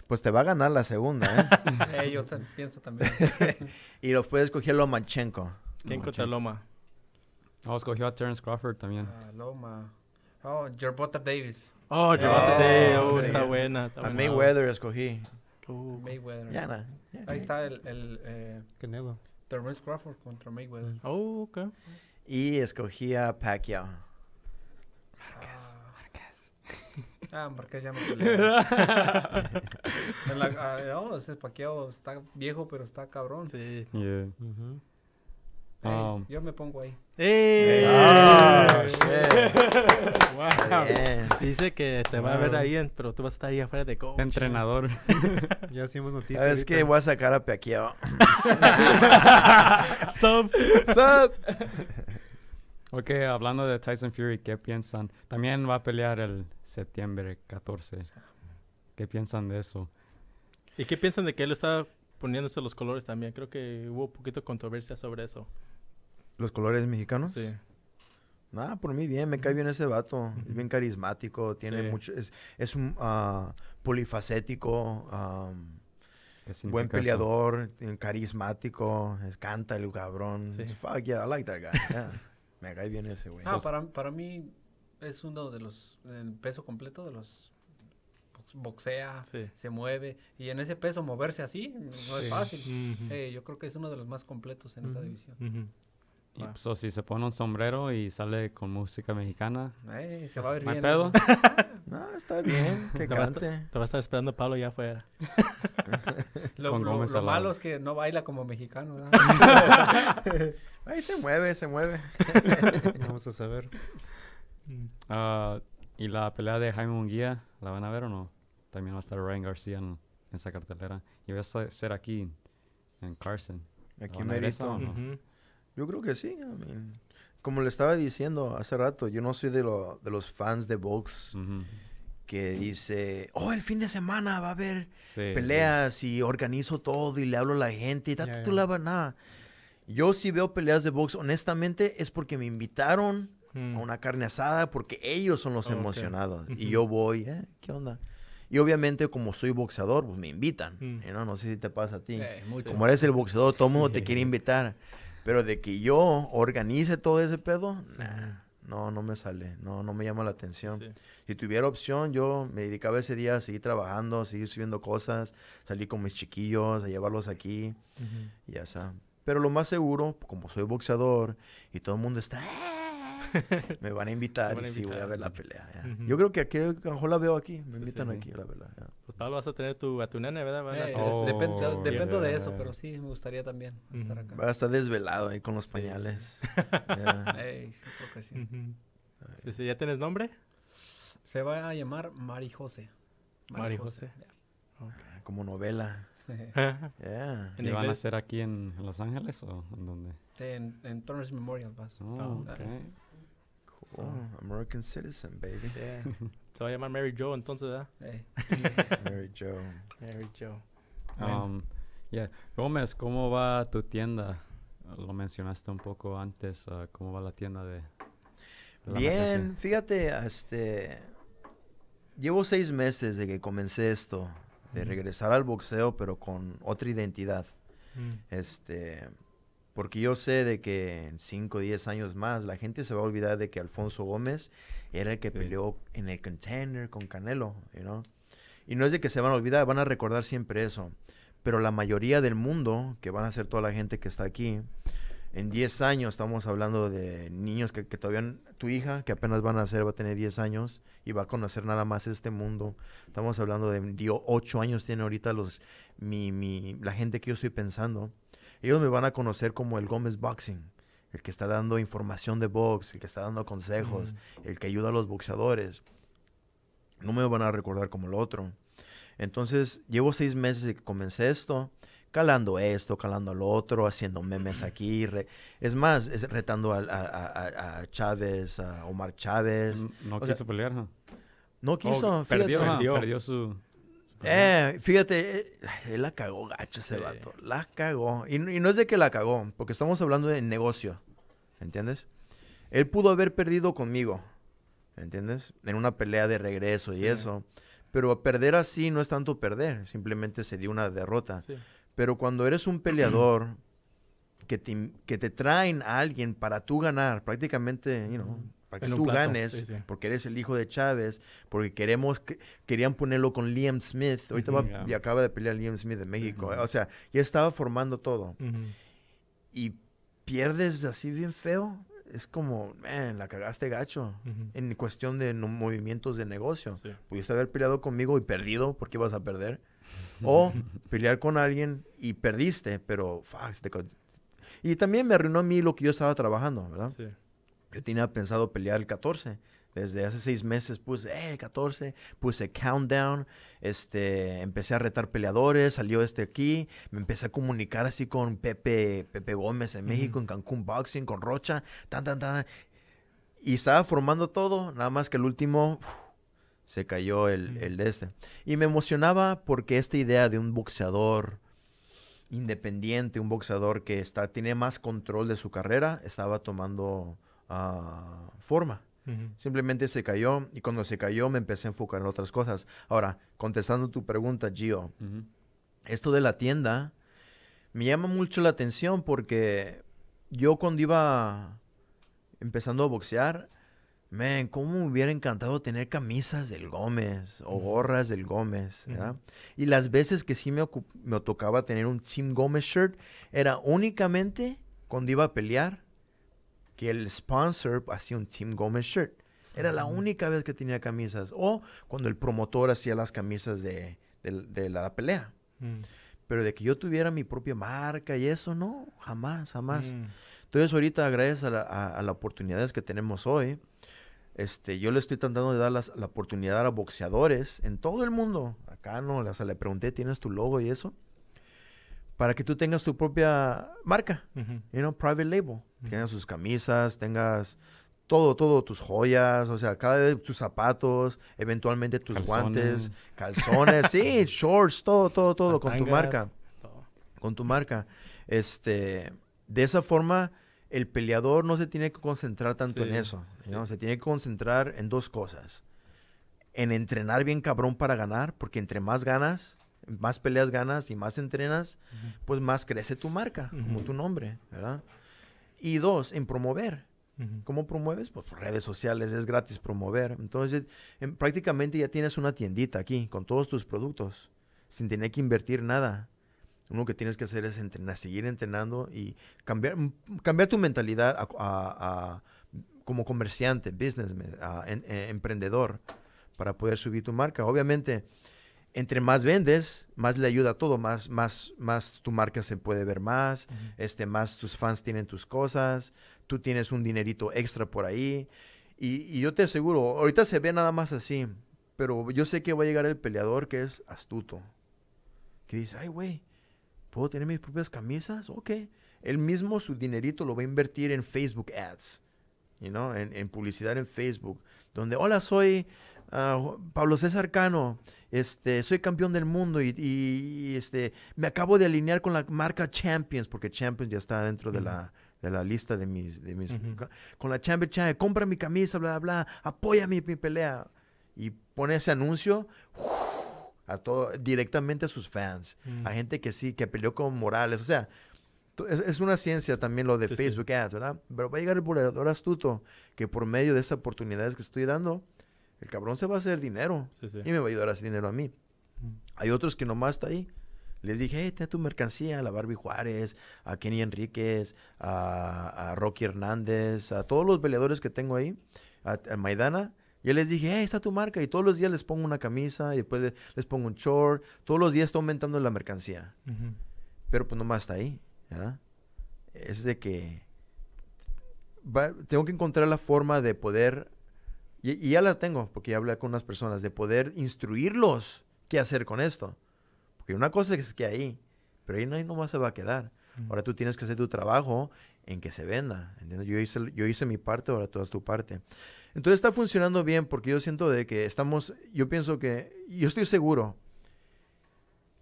Pues te va a ganar la segunda, ¿eh? eh yo te, pienso también. Y lo puedes coger Lomachenko. ¿Quién contra Loma? Oh, escogió a Terrence Crawford también. Ah, Loma. Oh, Gervonta Davis. Oh, yo hey, oh, oh, está buena. Está a buena. Mayweather escogí. Uh, Mayweather. Yeah, nah. yeah, Ahí yeah. está el, el eh, Canelo. Terrence Crawford contra Mayweather. Oh, okay. Y escogí a Pacquiao. Márquez. Ah. Márquez. Ah, Márquez ya no pelea. la, uh, oh, ese Pacquiao está viejo, pero está cabrón. Sí. Yeah. Uh-huh. Hey, um, yo me pongo ahí. Hey. Oh, shit. Wow. Yeah. Dice que te va wow. a ver ahí, pero tú vas a estar ahí afuera de coach. Entrenador. Ya hicimos noticias. Es que voy a sacar a Pacquiao. Sub. Sub. Ok, hablando de Tyson Fury, ¿qué piensan? También va a pelear el septiembre catorce. ¿Qué piensan de eso? ¿Y qué piensan de que él está poniéndose los colores también? Creo que hubo un poquito de controversia sobre eso. ¿Los colores mexicanos? Sí. Nada, por mí bien, me cae bien ese vato. Es bien carismático, tiene sí. mucho... Es, es un uh, polifacético, um, buen peleador, eso? carismático, es, canta el cabrón. Sí. Fuck yeah, I like that guy, yeah. Me cae bien ese güey. Ah, para, para mí es uno de los, el peso completo de los... boxea, sí. se mueve, y en ese peso moverse así no sí. es fácil. Mm-hmm. eh, yo creo que es uno de los más completos en mm-hmm. esa división. Mm-hmm. Y wow. pues si se pone un sombrero y sale con música mexicana, eh, se va a ver bien. Pedo? No, está bien, que cante. Lo va, lo va a estar esperando Pablo ya afuera. Lo, lo, lo malo es que no baila como mexicano, ¿no? Ahí se mueve, se mueve. Vamos a saber. Uh, y la pelea de Jaime Munguía, ¿la van a ver o no? También va a estar Ryan García en, en esa cartelera. Y va a ser aquí, en Carson. ¿Aquí merito? No? Uh-huh. Yo creo que sí. I mean, como le estaba diciendo hace rato, yo no soy de, lo, de los fans de box uh-huh. que dice, oh, el fin de semana va a haber sí, peleas sí. y organizo todo y le hablo a la gente y da, yeah, tú yeah. la nada. Yo sí veo peleas de box, honestamente, es porque me invitaron hmm. a una carne asada porque ellos son los oh, emocionados. Okay. Y yo voy, ¿eh? ¿Qué onda? Y obviamente, como soy boxeador, pues me invitan. Hmm. You know, no sé si te pasa a ti. Eh, como eres el boxeador, todo mundo te quiere invitar. Pero de que yo organice todo ese pedo, nah, no, no me sale. No, no me llama la atención. Sí. Si tuviera opción, yo me dedicaba ese día a seguir trabajando, a seguir subiendo cosas, salir con mis chiquillos, a llevarlos aquí. Uh-huh. Y ya está. Pero lo más seguro, como soy boxeador y todo el mundo está... Me van a invitar, van a invitar. Y sí, voy a ver la pelea. Yeah. Uh-huh. Yo creo que aquí, a lo mejor la veo aquí. Me invitan sí, sí. aquí a la pelea. Yeah. Pues Pablo, vas a tener tu, a tu nene, ¿verdad? Van hey, a oh, depend, yeah. Dependo de eso, pero sí, me gustaría también uh-huh. estar acá. Va a estar desvelado ahí con los sí. pañales. Yeah. Hey, sí, creo que sí. Uh-huh. sí, sí. ¿Ya tienes nombre? Se va a llamar Mari José. Mari, Mari José. José. Yeah. Okay. Como novela. Yeah. ¿Y van a hacer aquí en Los Ángeles o en dónde? En, en Turner's Memorial vas. Oh, okay. Uh, Cool. Oh, American citizen, baby. Yeah. Se va a llamar Mary Jo, entonces, ¿verdad? Hey. Mary Jo. Mary Jo. Um, yeah. Gómez, ¿cómo va tu tienda? Lo mencionaste un poco antes. Uh, ¿Cómo va la tienda de, de la Bien, vacación? Fíjate, este, llevo seis meses de que comencé esto, de mm. regresar al boxeo, pero con otra identidad. Mm. Este... Porque yo sé de que en cinco o diez años más la gente se va a olvidar de que Alfonso Gómez era el que sí. peleó en el Contender con Canelo, you know? Y no es de que se van a olvidar, van a recordar siempre eso. Pero la mayoría del mundo, que van a ser toda la gente que está aquí, en diez años estamos hablando de niños que, que todavía... Tu hija, que apenas van a nacer, va a tener diez años y va a conocer nada más este mundo. Estamos hablando de... Dio ocho años tiene ahorita los, mi, mi, la gente que yo estoy pensando. Ellos me van a conocer como el Gómez Boxing, el que está dando información de box, el que está dando consejos, mm. el que ayuda a los boxeadores. No me van a recordar como el otro. Entonces, llevo seis meses de que comencé esto, calando esto, calando al otro, haciendo memes aquí. Re, es más, es retando a, a, a, a Chávez, a Omar Chávez. No, no quiso sea, pelear, ¿no? No quiso. Oh, perdió, perdió, perdió su... Eh, fíjate, él la cagó gacho ese sí. vato, la cagó. Y, y no es de que la cagó, porque estamos hablando de negocio, ¿entiendes? Él pudo haber perdido conmigo, ¿entiendes? En una pelea de regreso sí. y eso. Pero perder así no es tanto perder, simplemente se dio una derrota. Sí. Pero cuando eres un peleador mm. que, te, que te traen a alguien para tú ganar, prácticamente, you know... Mm. Para que en tú ganes, sí, sí. porque eres el hijo de Chávez, porque queremos, que, querían ponerlo con Liam Smith. Ahorita uh-huh, va, yeah. y acaba de pelear Liam Smith de México. Uh-huh. O sea, ya estaba formando todo. Uh-huh. Y pierdes así bien feo. es como, man, la cagaste gacho. Uh-huh. En cuestión de no, movimientos de negocio. Sí. Pudiste haber peleado conmigo y perdido porque ibas a perder. O pelear con alguien y perdiste, pero... Fuck, te... Y también me arruinó a mí lo que yo estaba trabajando, ¿verdad? Sí. Yo tenía pensado pelear el catorce. Desde hace seis meses puse eh, el catorce, puse countdown, este, empecé a retar peleadores, salió este aquí, me empecé a comunicar así con Pepe, Pepe Gómez en México, uh-huh. en Cancún Boxing, con Rocha, tan, tan, tan. Y estaba formando todo, nada más que el último uf, se cayó el, uh-huh. el de este. Y me emocionaba porque esta idea de un boxeador independiente, un boxeador que está, tiene más control de su carrera, estaba tomando uh, forma. Uh-huh. Simplemente se cayó, y cuando se cayó me empecé a enfocar en otras cosas. Ahora, contestando tu pregunta, Gio, uh-huh. esto de la tienda me llama mucho la atención porque yo cuando iba empezando a boxear, man, cómo me hubiera encantado tener camisas del Gómez o gorras del Gómez, ¿verdad? Uh-huh. Y las veces que sí me, me tocaba tener un Team Gómez shirt, era únicamente cuando iba a pelear, que el sponsor hacía un Team Gómez shirt. Era la única vez que tenía camisas. O cuando el promotor hacía las camisas de, de, de la, la pelea. Mm. Pero de que yo tuviera mi propia marca y eso, no. Jamás, jamás. Mm. Entonces, ahorita, gracias a, la, a, a las oportunidades que tenemos hoy, este, yo le estoy tratando de dar las, la oportunidad a boxeadores en todo el mundo. Acá no, o sea, le pregunté, ¿tienes tu logo y eso? Para que tú tengas tu propia marca, uh-huh. you know, private label. Uh-huh. Tengas sus camisas, tengas todo, todo, tus joyas, o sea, cada vez tus zapatos, eventualmente tus calzones. guantes, calzones, sí, shorts, todo, todo, todo, las con tangas, tu marca. Todo. Con tu marca. Este, de esa forma, el peleador no se tiene que concentrar tanto sí, en eso, sí. ¿no? Se tiene que concentrar en dos cosas. En entrenar bien cabrón para ganar, porque entre más ganas... más peleas ganas y más entrenas, uh-huh. pues más crece tu marca, uh-huh. como tu nombre, ¿verdad? Y dos, en promover. Uh-huh. ¿Cómo promueves? Pues redes sociales, es gratis promover. Entonces, en, prácticamente ya tienes una tiendita aquí, con todos tus productos, sin tener que invertir nada. Uno que tienes que hacer es entrenar, seguir entrenando y cambiar, cambiar tu mentalidad a, a, a, como comerciante, businessman, a, en, a, emprendedor, para poder subir tu marca. Obviamente, entre más vendes, más le ayuda a todo, más, más, más tu marca se puede ver más, uh-huh. este, más tus fans tienen tus cosas, tú tienes un dinerito extra por ahí. Y, y yo te aseguro, ahorita se ve nada más así, pero yo sé que va a llegar el peleador que es astuto, que dice, ay, güey, ¿puedo tener mis propias camisas? Ok. Él mismo su dinerito lo va a invertir en Facebook Ads, you know, en, en publicidad en Facebook, donde, hola, soy... Uh, Pablo César Cano, este, soy campeón del mundo y, y, y este, me acabo de alinear con la marca Champions, porque Champions ya está dentro uh-huh. de, la, de la lista de mis... De mis uh-huh. Con la Champions, Champions, compra mi camisa, bla, bla, bla, apoya mi, mi pelea. Y pone ese anuncio uff, a todo, directamente a sus fans, uh-huh. a gente que sí, que peleó con Morales. O sea, es, es una ciencia también lo de sí, Facebook sí. Ads, ¿verdad? Pero va a llegar el volador astuto que por medio de esas oportunidades que estoy dando... El cabrón se va a hacer dinero. Sí, sí. Y me va a ayudar a hacer dinero a mí. Mm. Hay otros que nomás está ahí. Les dije, hey, ten tu mercancía. A la Barbie Juárez, a Kenny Enríquez, a, a Rocky Hernández, a todos los peleadores que tengo ahí, a, a Maidana. Yo les dije, hey, está tu marca. Y todos los días les pongo una camisa y después les, les pongo un short. Todos los días está aumentando la mercancía. Mm-hmm. Pero pues nomás está ahí, ¿verdad? Es de que... Va, tengo que encontrar la forma de poder... Y, y ya la tengo, porque ya hablé con unas personas, de poder instruirlos qué hacer con esto. Porque una cosa es que ahí, pero ahí no, ahí nomás se va a quedar. Uh-huh. Ahora tú tienes que hacer tu trabajo en que se venda. ¿Entiendes? Yo hice, yo hice mi parte, ahora tú haz tu parte. Entonces está funcionando bien, porque yo siento de que estamos, yo pienso que, yo estoy seguro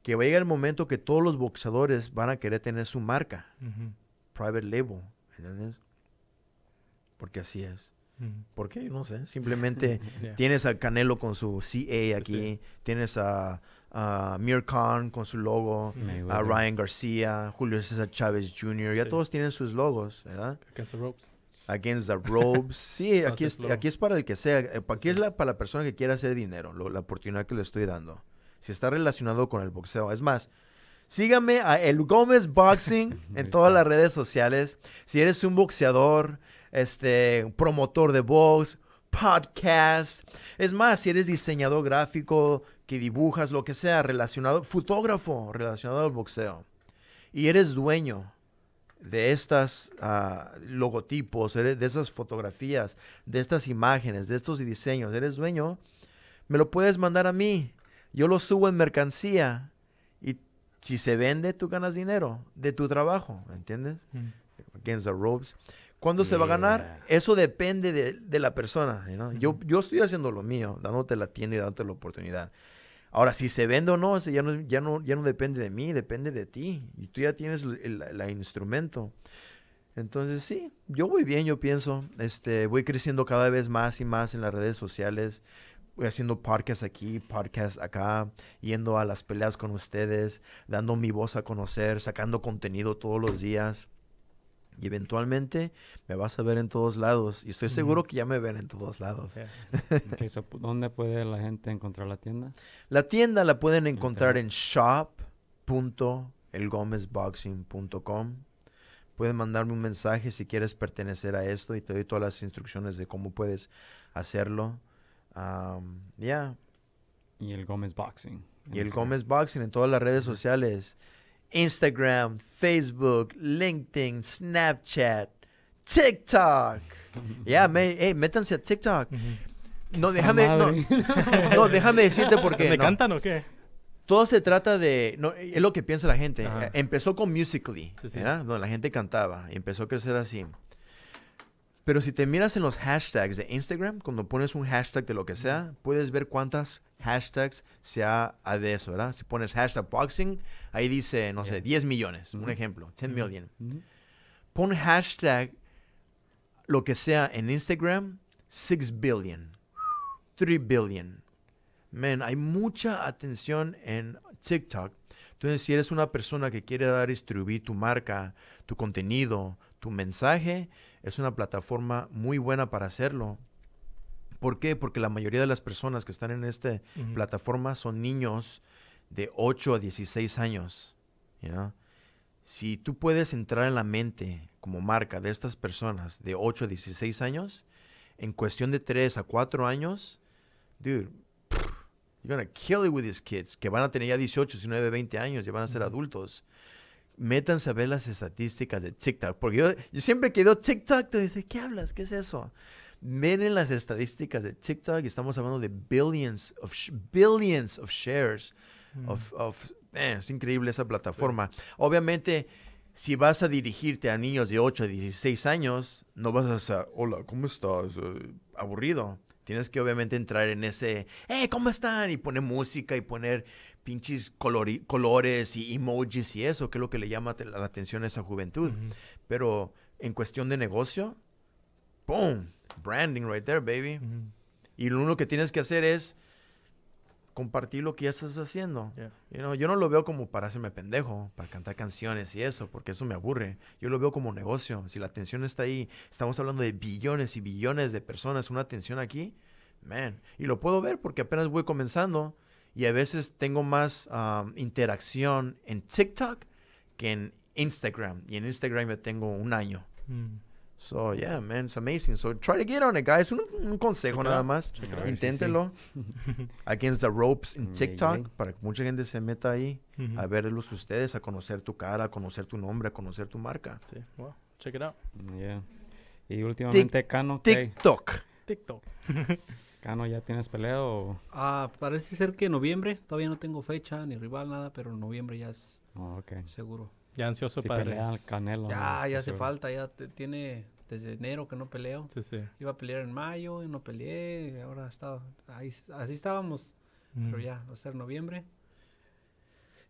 que va a llegar el momento que todos los boxeadores van a querer tener su marca. Uh-huh. Private label, ¿entiendes? Porque así es. ¿Por qué? No sé. Simplemente yeah. tienes a Canelo con su C A aquí, sí. tienes a, a Mir Khan con su logo, mm. a Ryan García, Julio César Chávez junior Ya sí. todos tienen sus logos, ¿verdad? Against the Ropes. Against the Ropes. Sí, aquí, es, aquí es para el que sea. Aquí sí. es la, para la persona que quiera hacer dinero, lo, la oportunidad que le estoy dando. Si está relacionado con el boxeo. Es más, sígame a El Gómez Boxing en todas las redes sociales. Si eres un boxeador... este, promotor de box, podcast. Es más, si eres diseñador gráfico, que dibujas, lo que sea, relacionado, fotógrafo relacionado al boxeo, y eres dueño de estas uh, logotipos, de esas fotografías, de estas imágenes, de estos diseños, eres dueño, me lo puedes mandar a mí. Yo lo subo en mercancía y si se vende, tú ganas dinero de tu trabajo, ¿entiendes? Mm. Against the ropes. ¿Cuándo yeah. se va a ganar? Eso depende de, de la persona, you know? mm-hmm. yo, yo estoy haciendo lo mío, dándote la tienda y dándote la oportunidad. Ahora, si se vende o no, eso ya no, ya no, ya no depende de mí, depende de ti. Y tú ya tienes el, el, el instrumento. Entonces, sí, yo voy bien, yo pienso. Este, voy creciendo cada vez más y más en las redes sociales. Voy haciendo podcasts aquí, podcasts acá, yendo a las peleas con ustedes, dando mi voz a conocer, sacando contenido todos los días. Y eventualmente me vas a ver en todos lados. Y estoy seguro que ya me ven en todos lados. Okay. Okay, so, ¿dónde puede la gente encontrar la tienda? La tienda la pueden encontrar okay. en shop punto el gomez boxing punto com. Pueden mandarme un mensaje si quieres pertenecer a esto. Y te doy todas las instrucciones de cómo puedes hacerlo. Um, ya. Yeah. Y el Gómez Boxing. Y el Gómez Boxing en todas las redes uh-huh. sociales. Instagram, Facebook, LinkedIn, Snapchat, TikTok. Ya, yeah, hey, métanse a TikTok. Mm-hmm. No, déjame, no, no, déjame decirte por qué. ¿Me no. cantan o qué? Todo se trata de... No, es lo que piensa la gente. Ajá. Empezó con Musical.ly, sí, sí. donde la gente cantaba. Y empezó a crecer así. Pero si te miras en los hashtags de Instagram, cuando pones un hashtag de lo que sea, puedes ver cuántas... hashtags sea a de eso, ¿verdad? Si pones hashtag boxing, ahí dice, no yeah. sé, diez millones, mm-hmm. un ejemplo, diez million. Mm-hmm. Pon hashtag lo que sea en Instagram, six billion, three billion. Man, hay mucha atención en TikTok. Entonces, si eres una persona que quiere dar, distribuir tu marca, tu contenido, tu mensaje, es una plataforma muy buena para hacerlo. ¿Por qué? Porque la mayoría de las personas que están en esta uh-huh. plataforma son niños de ocho a dieciséis años. You know? Si tú puedes entrar en la mente como marca de estas personas de ocho a dieciséis años, en cuestión de tres a cuatro años, dude, pff, you're gonna kill it with these kids, que van a tener ya dieciocho, diecinueve, veinte años, ya van a ser uh-huh. adultos. Métanse a ver las estadísticas de TikTok, porque yo, yo siempre que veo TikTok, te dices, ¿qué hablas? ¿Qué es eso? Miren las estadísticas de TikTok y estamos hablando de billions of, sh billions of shares. Mm. Of, of, eh, es increíble esa plataforma. Sí. Obviamente, si vas a dirigirte a niños de ocho a dieciséis años, no vas a ser, hola, ¿cómo estás? Uh, aburrido. Tienes que obviamente entrar en ese, eh, ¿cómo están? Y poner música y poner pinches colores y emojis y eso, que es lo que le llama la atención a esa juventud. Mm-hmm. Pero en cuestión de negocio, ¡pum! Branding right there, baby. Mm-hmm. Y lo único que tienes que hacer es compartir lo que ya estás haciendo. Yeah. You know, yo no lo veo como para hacerme pendejo, para cantar canciones y eso, porque eso me aburre. Yo lo veo como negocio. Si la atención está ahí, estamos hablando de billones y billones de personas, una atención aquí, man. Y lo puedo ver porque apenas voy comenzando y a veces tengo más um, interacción en TikTok que en Instagram. Y en Instagram ya tengo un año. Mm. So, yeah, man, it's amazing. So, try to get on it, guys. Un, un consejo nada más. Inténtelo. Against the ropes en TikTok, yeah. para que mucha gente se meta ahí mm-hmm. a verlos ustedes, a conocer tu cara, a conocer tu nombre, a conocer tu marca. Sí, wow. Check it out. Yeah. Y últimamente, Tic Cano, ¿qué? TikTok. TikTok. Cano, ¿ya tienes pelea o...? Ah, parece ser que en noviembre. Todavía no tengo fecha, ni rival, nada, pero en noviembre ya es oh, okay. seguro. Ya ansioso si para pelear al Canelo. Ya, ¿no? ya hace falta, ya te, tiene desde enero que no peleo. Sí, sí. Iba a pelear en mayo y no peleé, ahora está, ahí, así estábamos, mm. pero ya va a ser noviembre.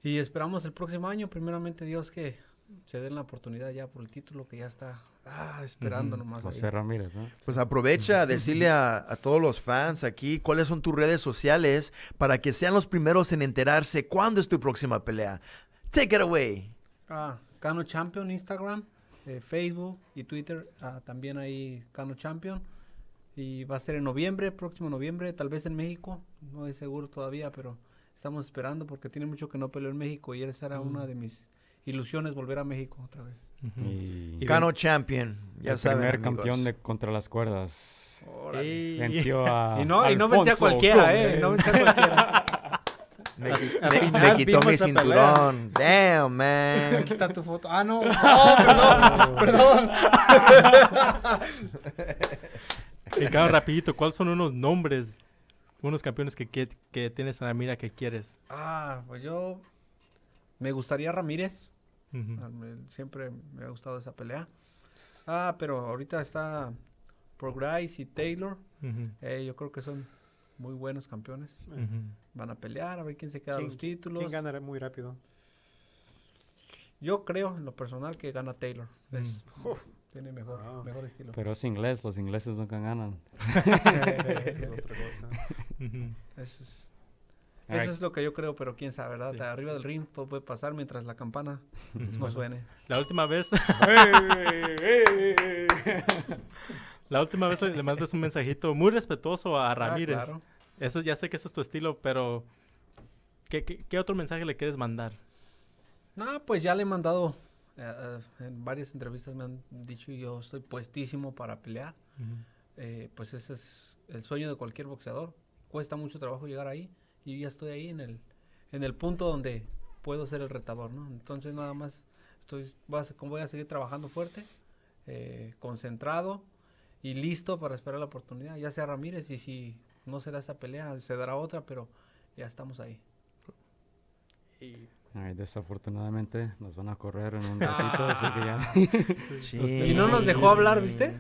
Y esperamos el próximo año, primeramente Dios, que se den la oportunidad ya por el título que ya está ah, esperando mm-hmm. nomás. José ahí. Ramírez, ¿eh? Pues aprovecha a decirle a, a todos los fans aquí cuáles son tus redes sociales para que sean los primeros en enterarse cuándo es tu próxima pelea. Take it away. Ah, Cano Champion, Instagram, eh, Facebook y Twitter, ah, también hay Cano Champion. Y va a ser en noviembre, próximo noviembre, tal vez en México, no es seguro todavía, pero estamos esperando porque tiene mucho que no peleó en México y esa era mm. una de mis ilusiones volver a México otra vez. Uh-huh. y, y Cano champion, ya el saben, primer amigos. campeón de Contra las Cuerdas. Y, venció a y no, y no venció a cualquiera, Gómez. eh, no venció a cualquiera. Me, me, me quitó mi cinturón. Pelea. Damn, man. Aquí está tu foto. Ah, no. Oh, perdón. Perdón. Y claro, rapidito, ¿cuáles son unos nombres, unos campeones que, que, que tienes a la mira que quieres? Ah, pues yo me gustaría Ramírez. Uh-huh. Siempre me ha gustado esa pelea. Ah, pero ahorita está Prograis y Taylor. Uh-huh. eh, yo creo que son muy buenos campeones. Uh-huh. Van a pelear, a ver quién se queda los títulos. ¿Quién ganará muy rápido? Yo creo, en lo personal, que gana Taylor. Mm. Es, uh, tiene mejor, wow. mejor estilo. Pero es inglés, los ingleses nunca ganan. Eso es otra cosa. Mm-hmm. Eso, es, eso right. es lo que yo creo, pero quién sabe, ¿verdad? Sí, Arriba sí. del ring todo puede pasar mientras la campana mm-hmm. no suene. La última vez... la última vez le mandas un mensajito muy respetuoso a Ramírez. Ah, claro. Eso, ya sé que ese es tu estilo, pero ¿qué, qué, qué otro mensaje le quieres mandar? No, pues ya le he mandado, eh, en varias entrevistas me han dicho y yo estoy puestísimo para pelear. Uh-huh. eh, pues ese es el sueño de cualquier boxeador. Cuesta mucho trabajo llegar ahí y yo ya estoy ahí en el, en el punto donde puedo ser el retador, ¿no? Entonces nada más estoy, voy, a, voy a seguir trabajando fuerte, eh, concentrado y listo para esperar la oportunidad, ya sea Ramírez y si... no se da esa pelea, se dará otra, pero ya estamos ahí. Y... Ay, desafortunadamente nos van a correr en un ratito, así que ya... Sí. Y no nos dejó hablar, ¿viste?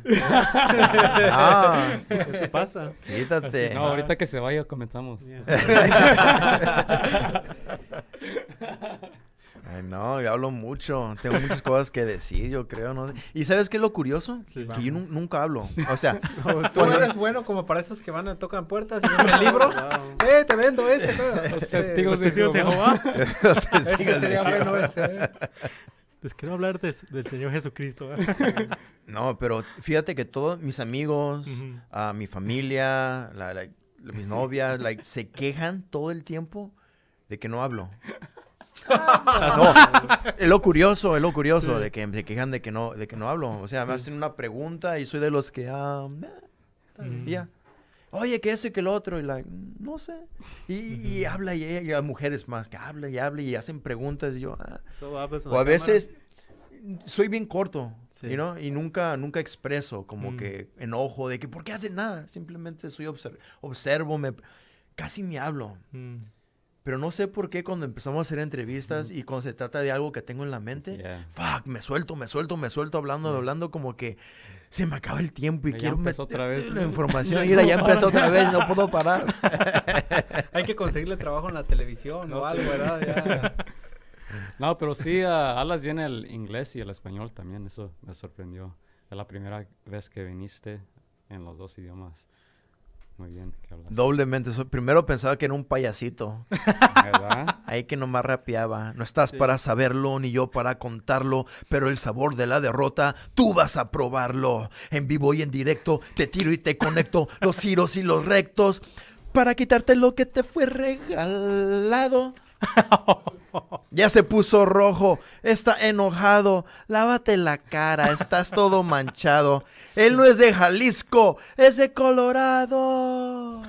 Ah, eso pasa. Quítate. Así, no, ahorita que se vaya comenzamos. Yeah. Ay, no, yo hablo mucho. Tengo muchas cosas que decir, yo creo, no sé. ¿Y sabes qué es lo curioso? Sí, que vamos. Yo nunca hablo. O sea... no, tú cuando... eres bueno como para esos que van a tocan puertas y venden libros. Wow. ¡Eh, te vendo este! Los testigos de Jehová. Los testigos de Jehová. Bueno ese, ¿eh? Les quiero hablar de, del Señor Jesucristo. ¿Eh? No, pero fíjate que todos mis amigos, uh-huh. uh, mi familia, la, la, mis novias, like, se quejan todo el tiempo de que no hablo. No, es lo curioso, es lo curioso sí. de que se quejan de que no, de que no hablo. O sea, sí. me hacen una pregunta y soy de los que ah, mm. ya. Oye, que eso y que lo otro y la, no sé. Y, mm-hmm. y habla y, y las mujeres más que habla y habla y hacen preguntas y yo. Ah. So, hablas en o a cámara. Veces soy bien corto, sí. you know, y nunca, nunca expreso como mm. que enojo de que por qué hacen nada. Simplemente soy observ- observo, me casi ni hablo. Mm. Pero no sé por qué cuando empezamos a hacer entrevistas mm-hmm. y cuando se trata de algo que tengo en la mente, yeah. fuck, me suelto, me suelto, me suelto hablando, mm-hmm. hablando como que se me acaba el tiempo y ya quiero meter otra vez la información. Mira, ya empezó otra vez, no puedo parar. Hay que conseguirle trabajo en la televisión no, o algo, ¿verdad? Ya. No, pero sí, uh, hablas bien el inglés y el español también, eso me sorprendió. Es la primera vez que viniste en los dos idiomas. Muy bien, ¿qué hablas? Doblemente. So, primero pensaba que era un payasito. ¿Verdad? Ahí que nomás rapeaba. No estás sí. para saberlo, ni yo para contarlo, pero el sabor de la derrota, tú vas a probarlo. En vivo y en directo, te tiro y te conecto, los giros y los rectos, para quitarte lo que te fue regalado. Ya se puso rojo, está enojado, lávate la cara, estás todo manchado. Él no es de Jalisco, es de Colorado. Uh,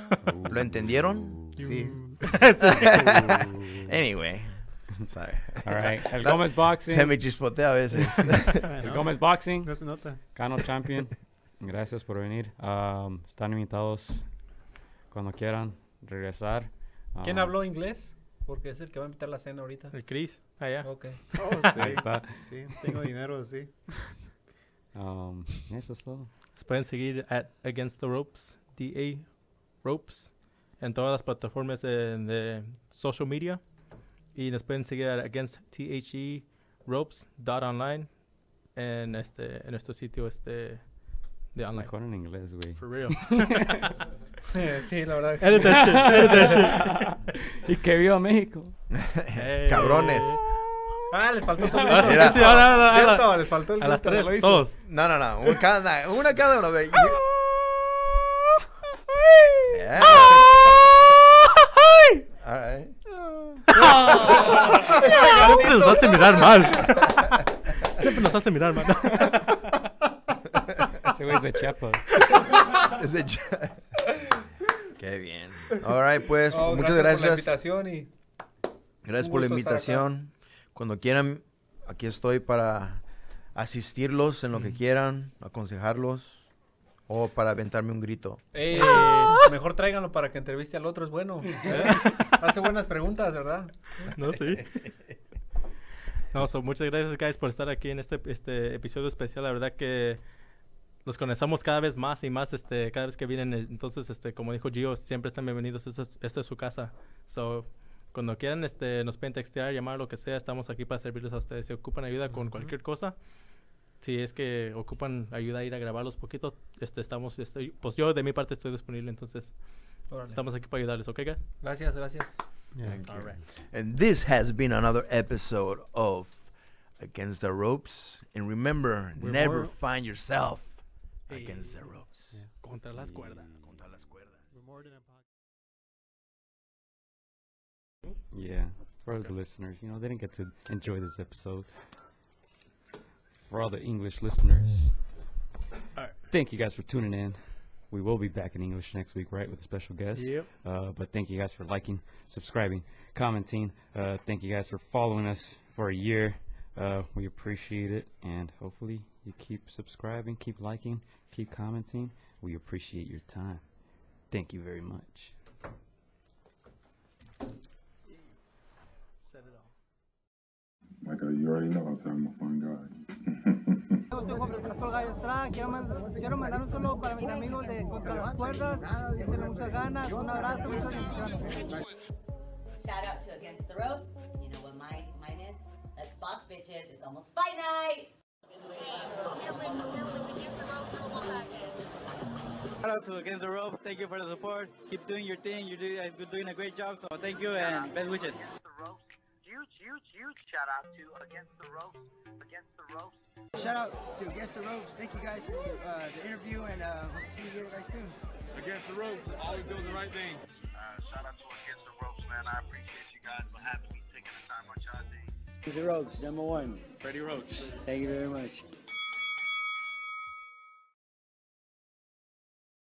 ¿Lo entendieron? Uh, sí. Anyway. Sorry. All right. El la, Gómez Boxing. Se me chispotea a veces. El Gómez Boxing. No se nota. Cano Champion. Gracias por venir. Um, están invitados cuando quieran regresar. Um, ¿Quién habló inglés? Porque es el que va a invitar la cena ahorita. El Chris. Allá. Ok. Oh, sí. Ahí está. Sí, tengo dinero, sí. Um, eso es todo. Nos pueden seguir at Against the Ropes, D A Ropes, en todas las plataformas de, de social media. Y nos pueden seguir at Against T H E Ropes dot online en, este, en nuestro sitio este de online. Mejor en inglés, güey. For real. Sí, la verdad. Edit that shit. Edit that shit. Y que viva México. Hey. Cabrones. Ah, les faltó solo. Ah, sí, sí, sí, ahora, ahora, ahora, ahora. Les faltó el a las tres, lo todos. No, no, no. Una cada, una cada uno. A ver. All right. Siempre nos hace mirar mal. Siempre nos hace mirar mal. Ese güey es de Chiapas. Es de Chiapas. Qué bien. All right, pues, oh, muchas gracias. Gracias por la invitación. Y... Gracias por la invitación. Cuando quieran, aquí estoy para asistirlos en lo mm. que quieran, aconsejarlos o para aventarme un grito. Eh, ¡Ah! Mejor tráiganlo para que entreviste al otro, es bueno. ¿Eh? Hace buenas preguntas, ¿verdad? No, sí. No, so, muchas gracias, guys, por estar aquí en este, este episodio especial. La verdad que los conocemos cada vez más y más, este, cada vez que vienen. Entonces, este, como dijo Gio, siempre están bienvenidos. Esta es, esta es su casa. So, cuando quieran, este, nos pueden textear, llamar, lo que sea. Estamos aquí para servirles a ustedes. Si ocupan ayuda con uh-huh. cualquier cosa, si es que ocupan ayuda a ir a grabarlos poquitos, este, estamos, este, pues yo de mi parte estoy disponible. Entonces, Orale. estamos aquí para ayudarles, ¿ok, guys? Gracias, gracias. Yeah, thank you. All right. And this has been another episode of Against the Ropes. And remember, We're never more... find yourself hey. against the ropes. Yeah. Contra las cuerdas. Contra las cuerdas. We're more than a... Yeah, for all the listeners, you know, they didn't get to enjoy this episode. For all the English listeners, all right. Thank you guys for tuning in. We will be back in English next week, right, with a special guest. Yep. Uh, but thank you guys for liking, subscribing, commenting. Uh, thank you guys for following us for a year. Uh, we appreciate it, and hopefully you keep subscribing, keep liking, keep commenting. We appreciate your time. Thank you very much. Like a, you already know I said I'm a fun guy. Yo soy Juan Francisco Gallo Estrada, quiero, mand quiero mandar un saludo para mis amigos de Contra las Cuerdas, que se les muchas ganas, un abrazo, muchas bendiciones. Shout out to Against the Ropes, you know what mine, mine is? Let's box bitches, it's almost fight night! Shout out to Against the Ropes, thank you for the support, keep doing your thing, you're doing, you're doing a great job, so thank you and best wishes. Huge, huge, huge shout out to Against the Ropes, Against the Ropes. Shout out to Against the Ropes. Thank you guys for uh, the interview, and uh, hope to see you guys soon. Against the Ropes, always doing the right thing. Uh, shout out to Against the Ropes, man. I appreciate you guys for having me, taking the time on y'all day. Against the Ropes, number one. Freddie Roach. Thank you very much.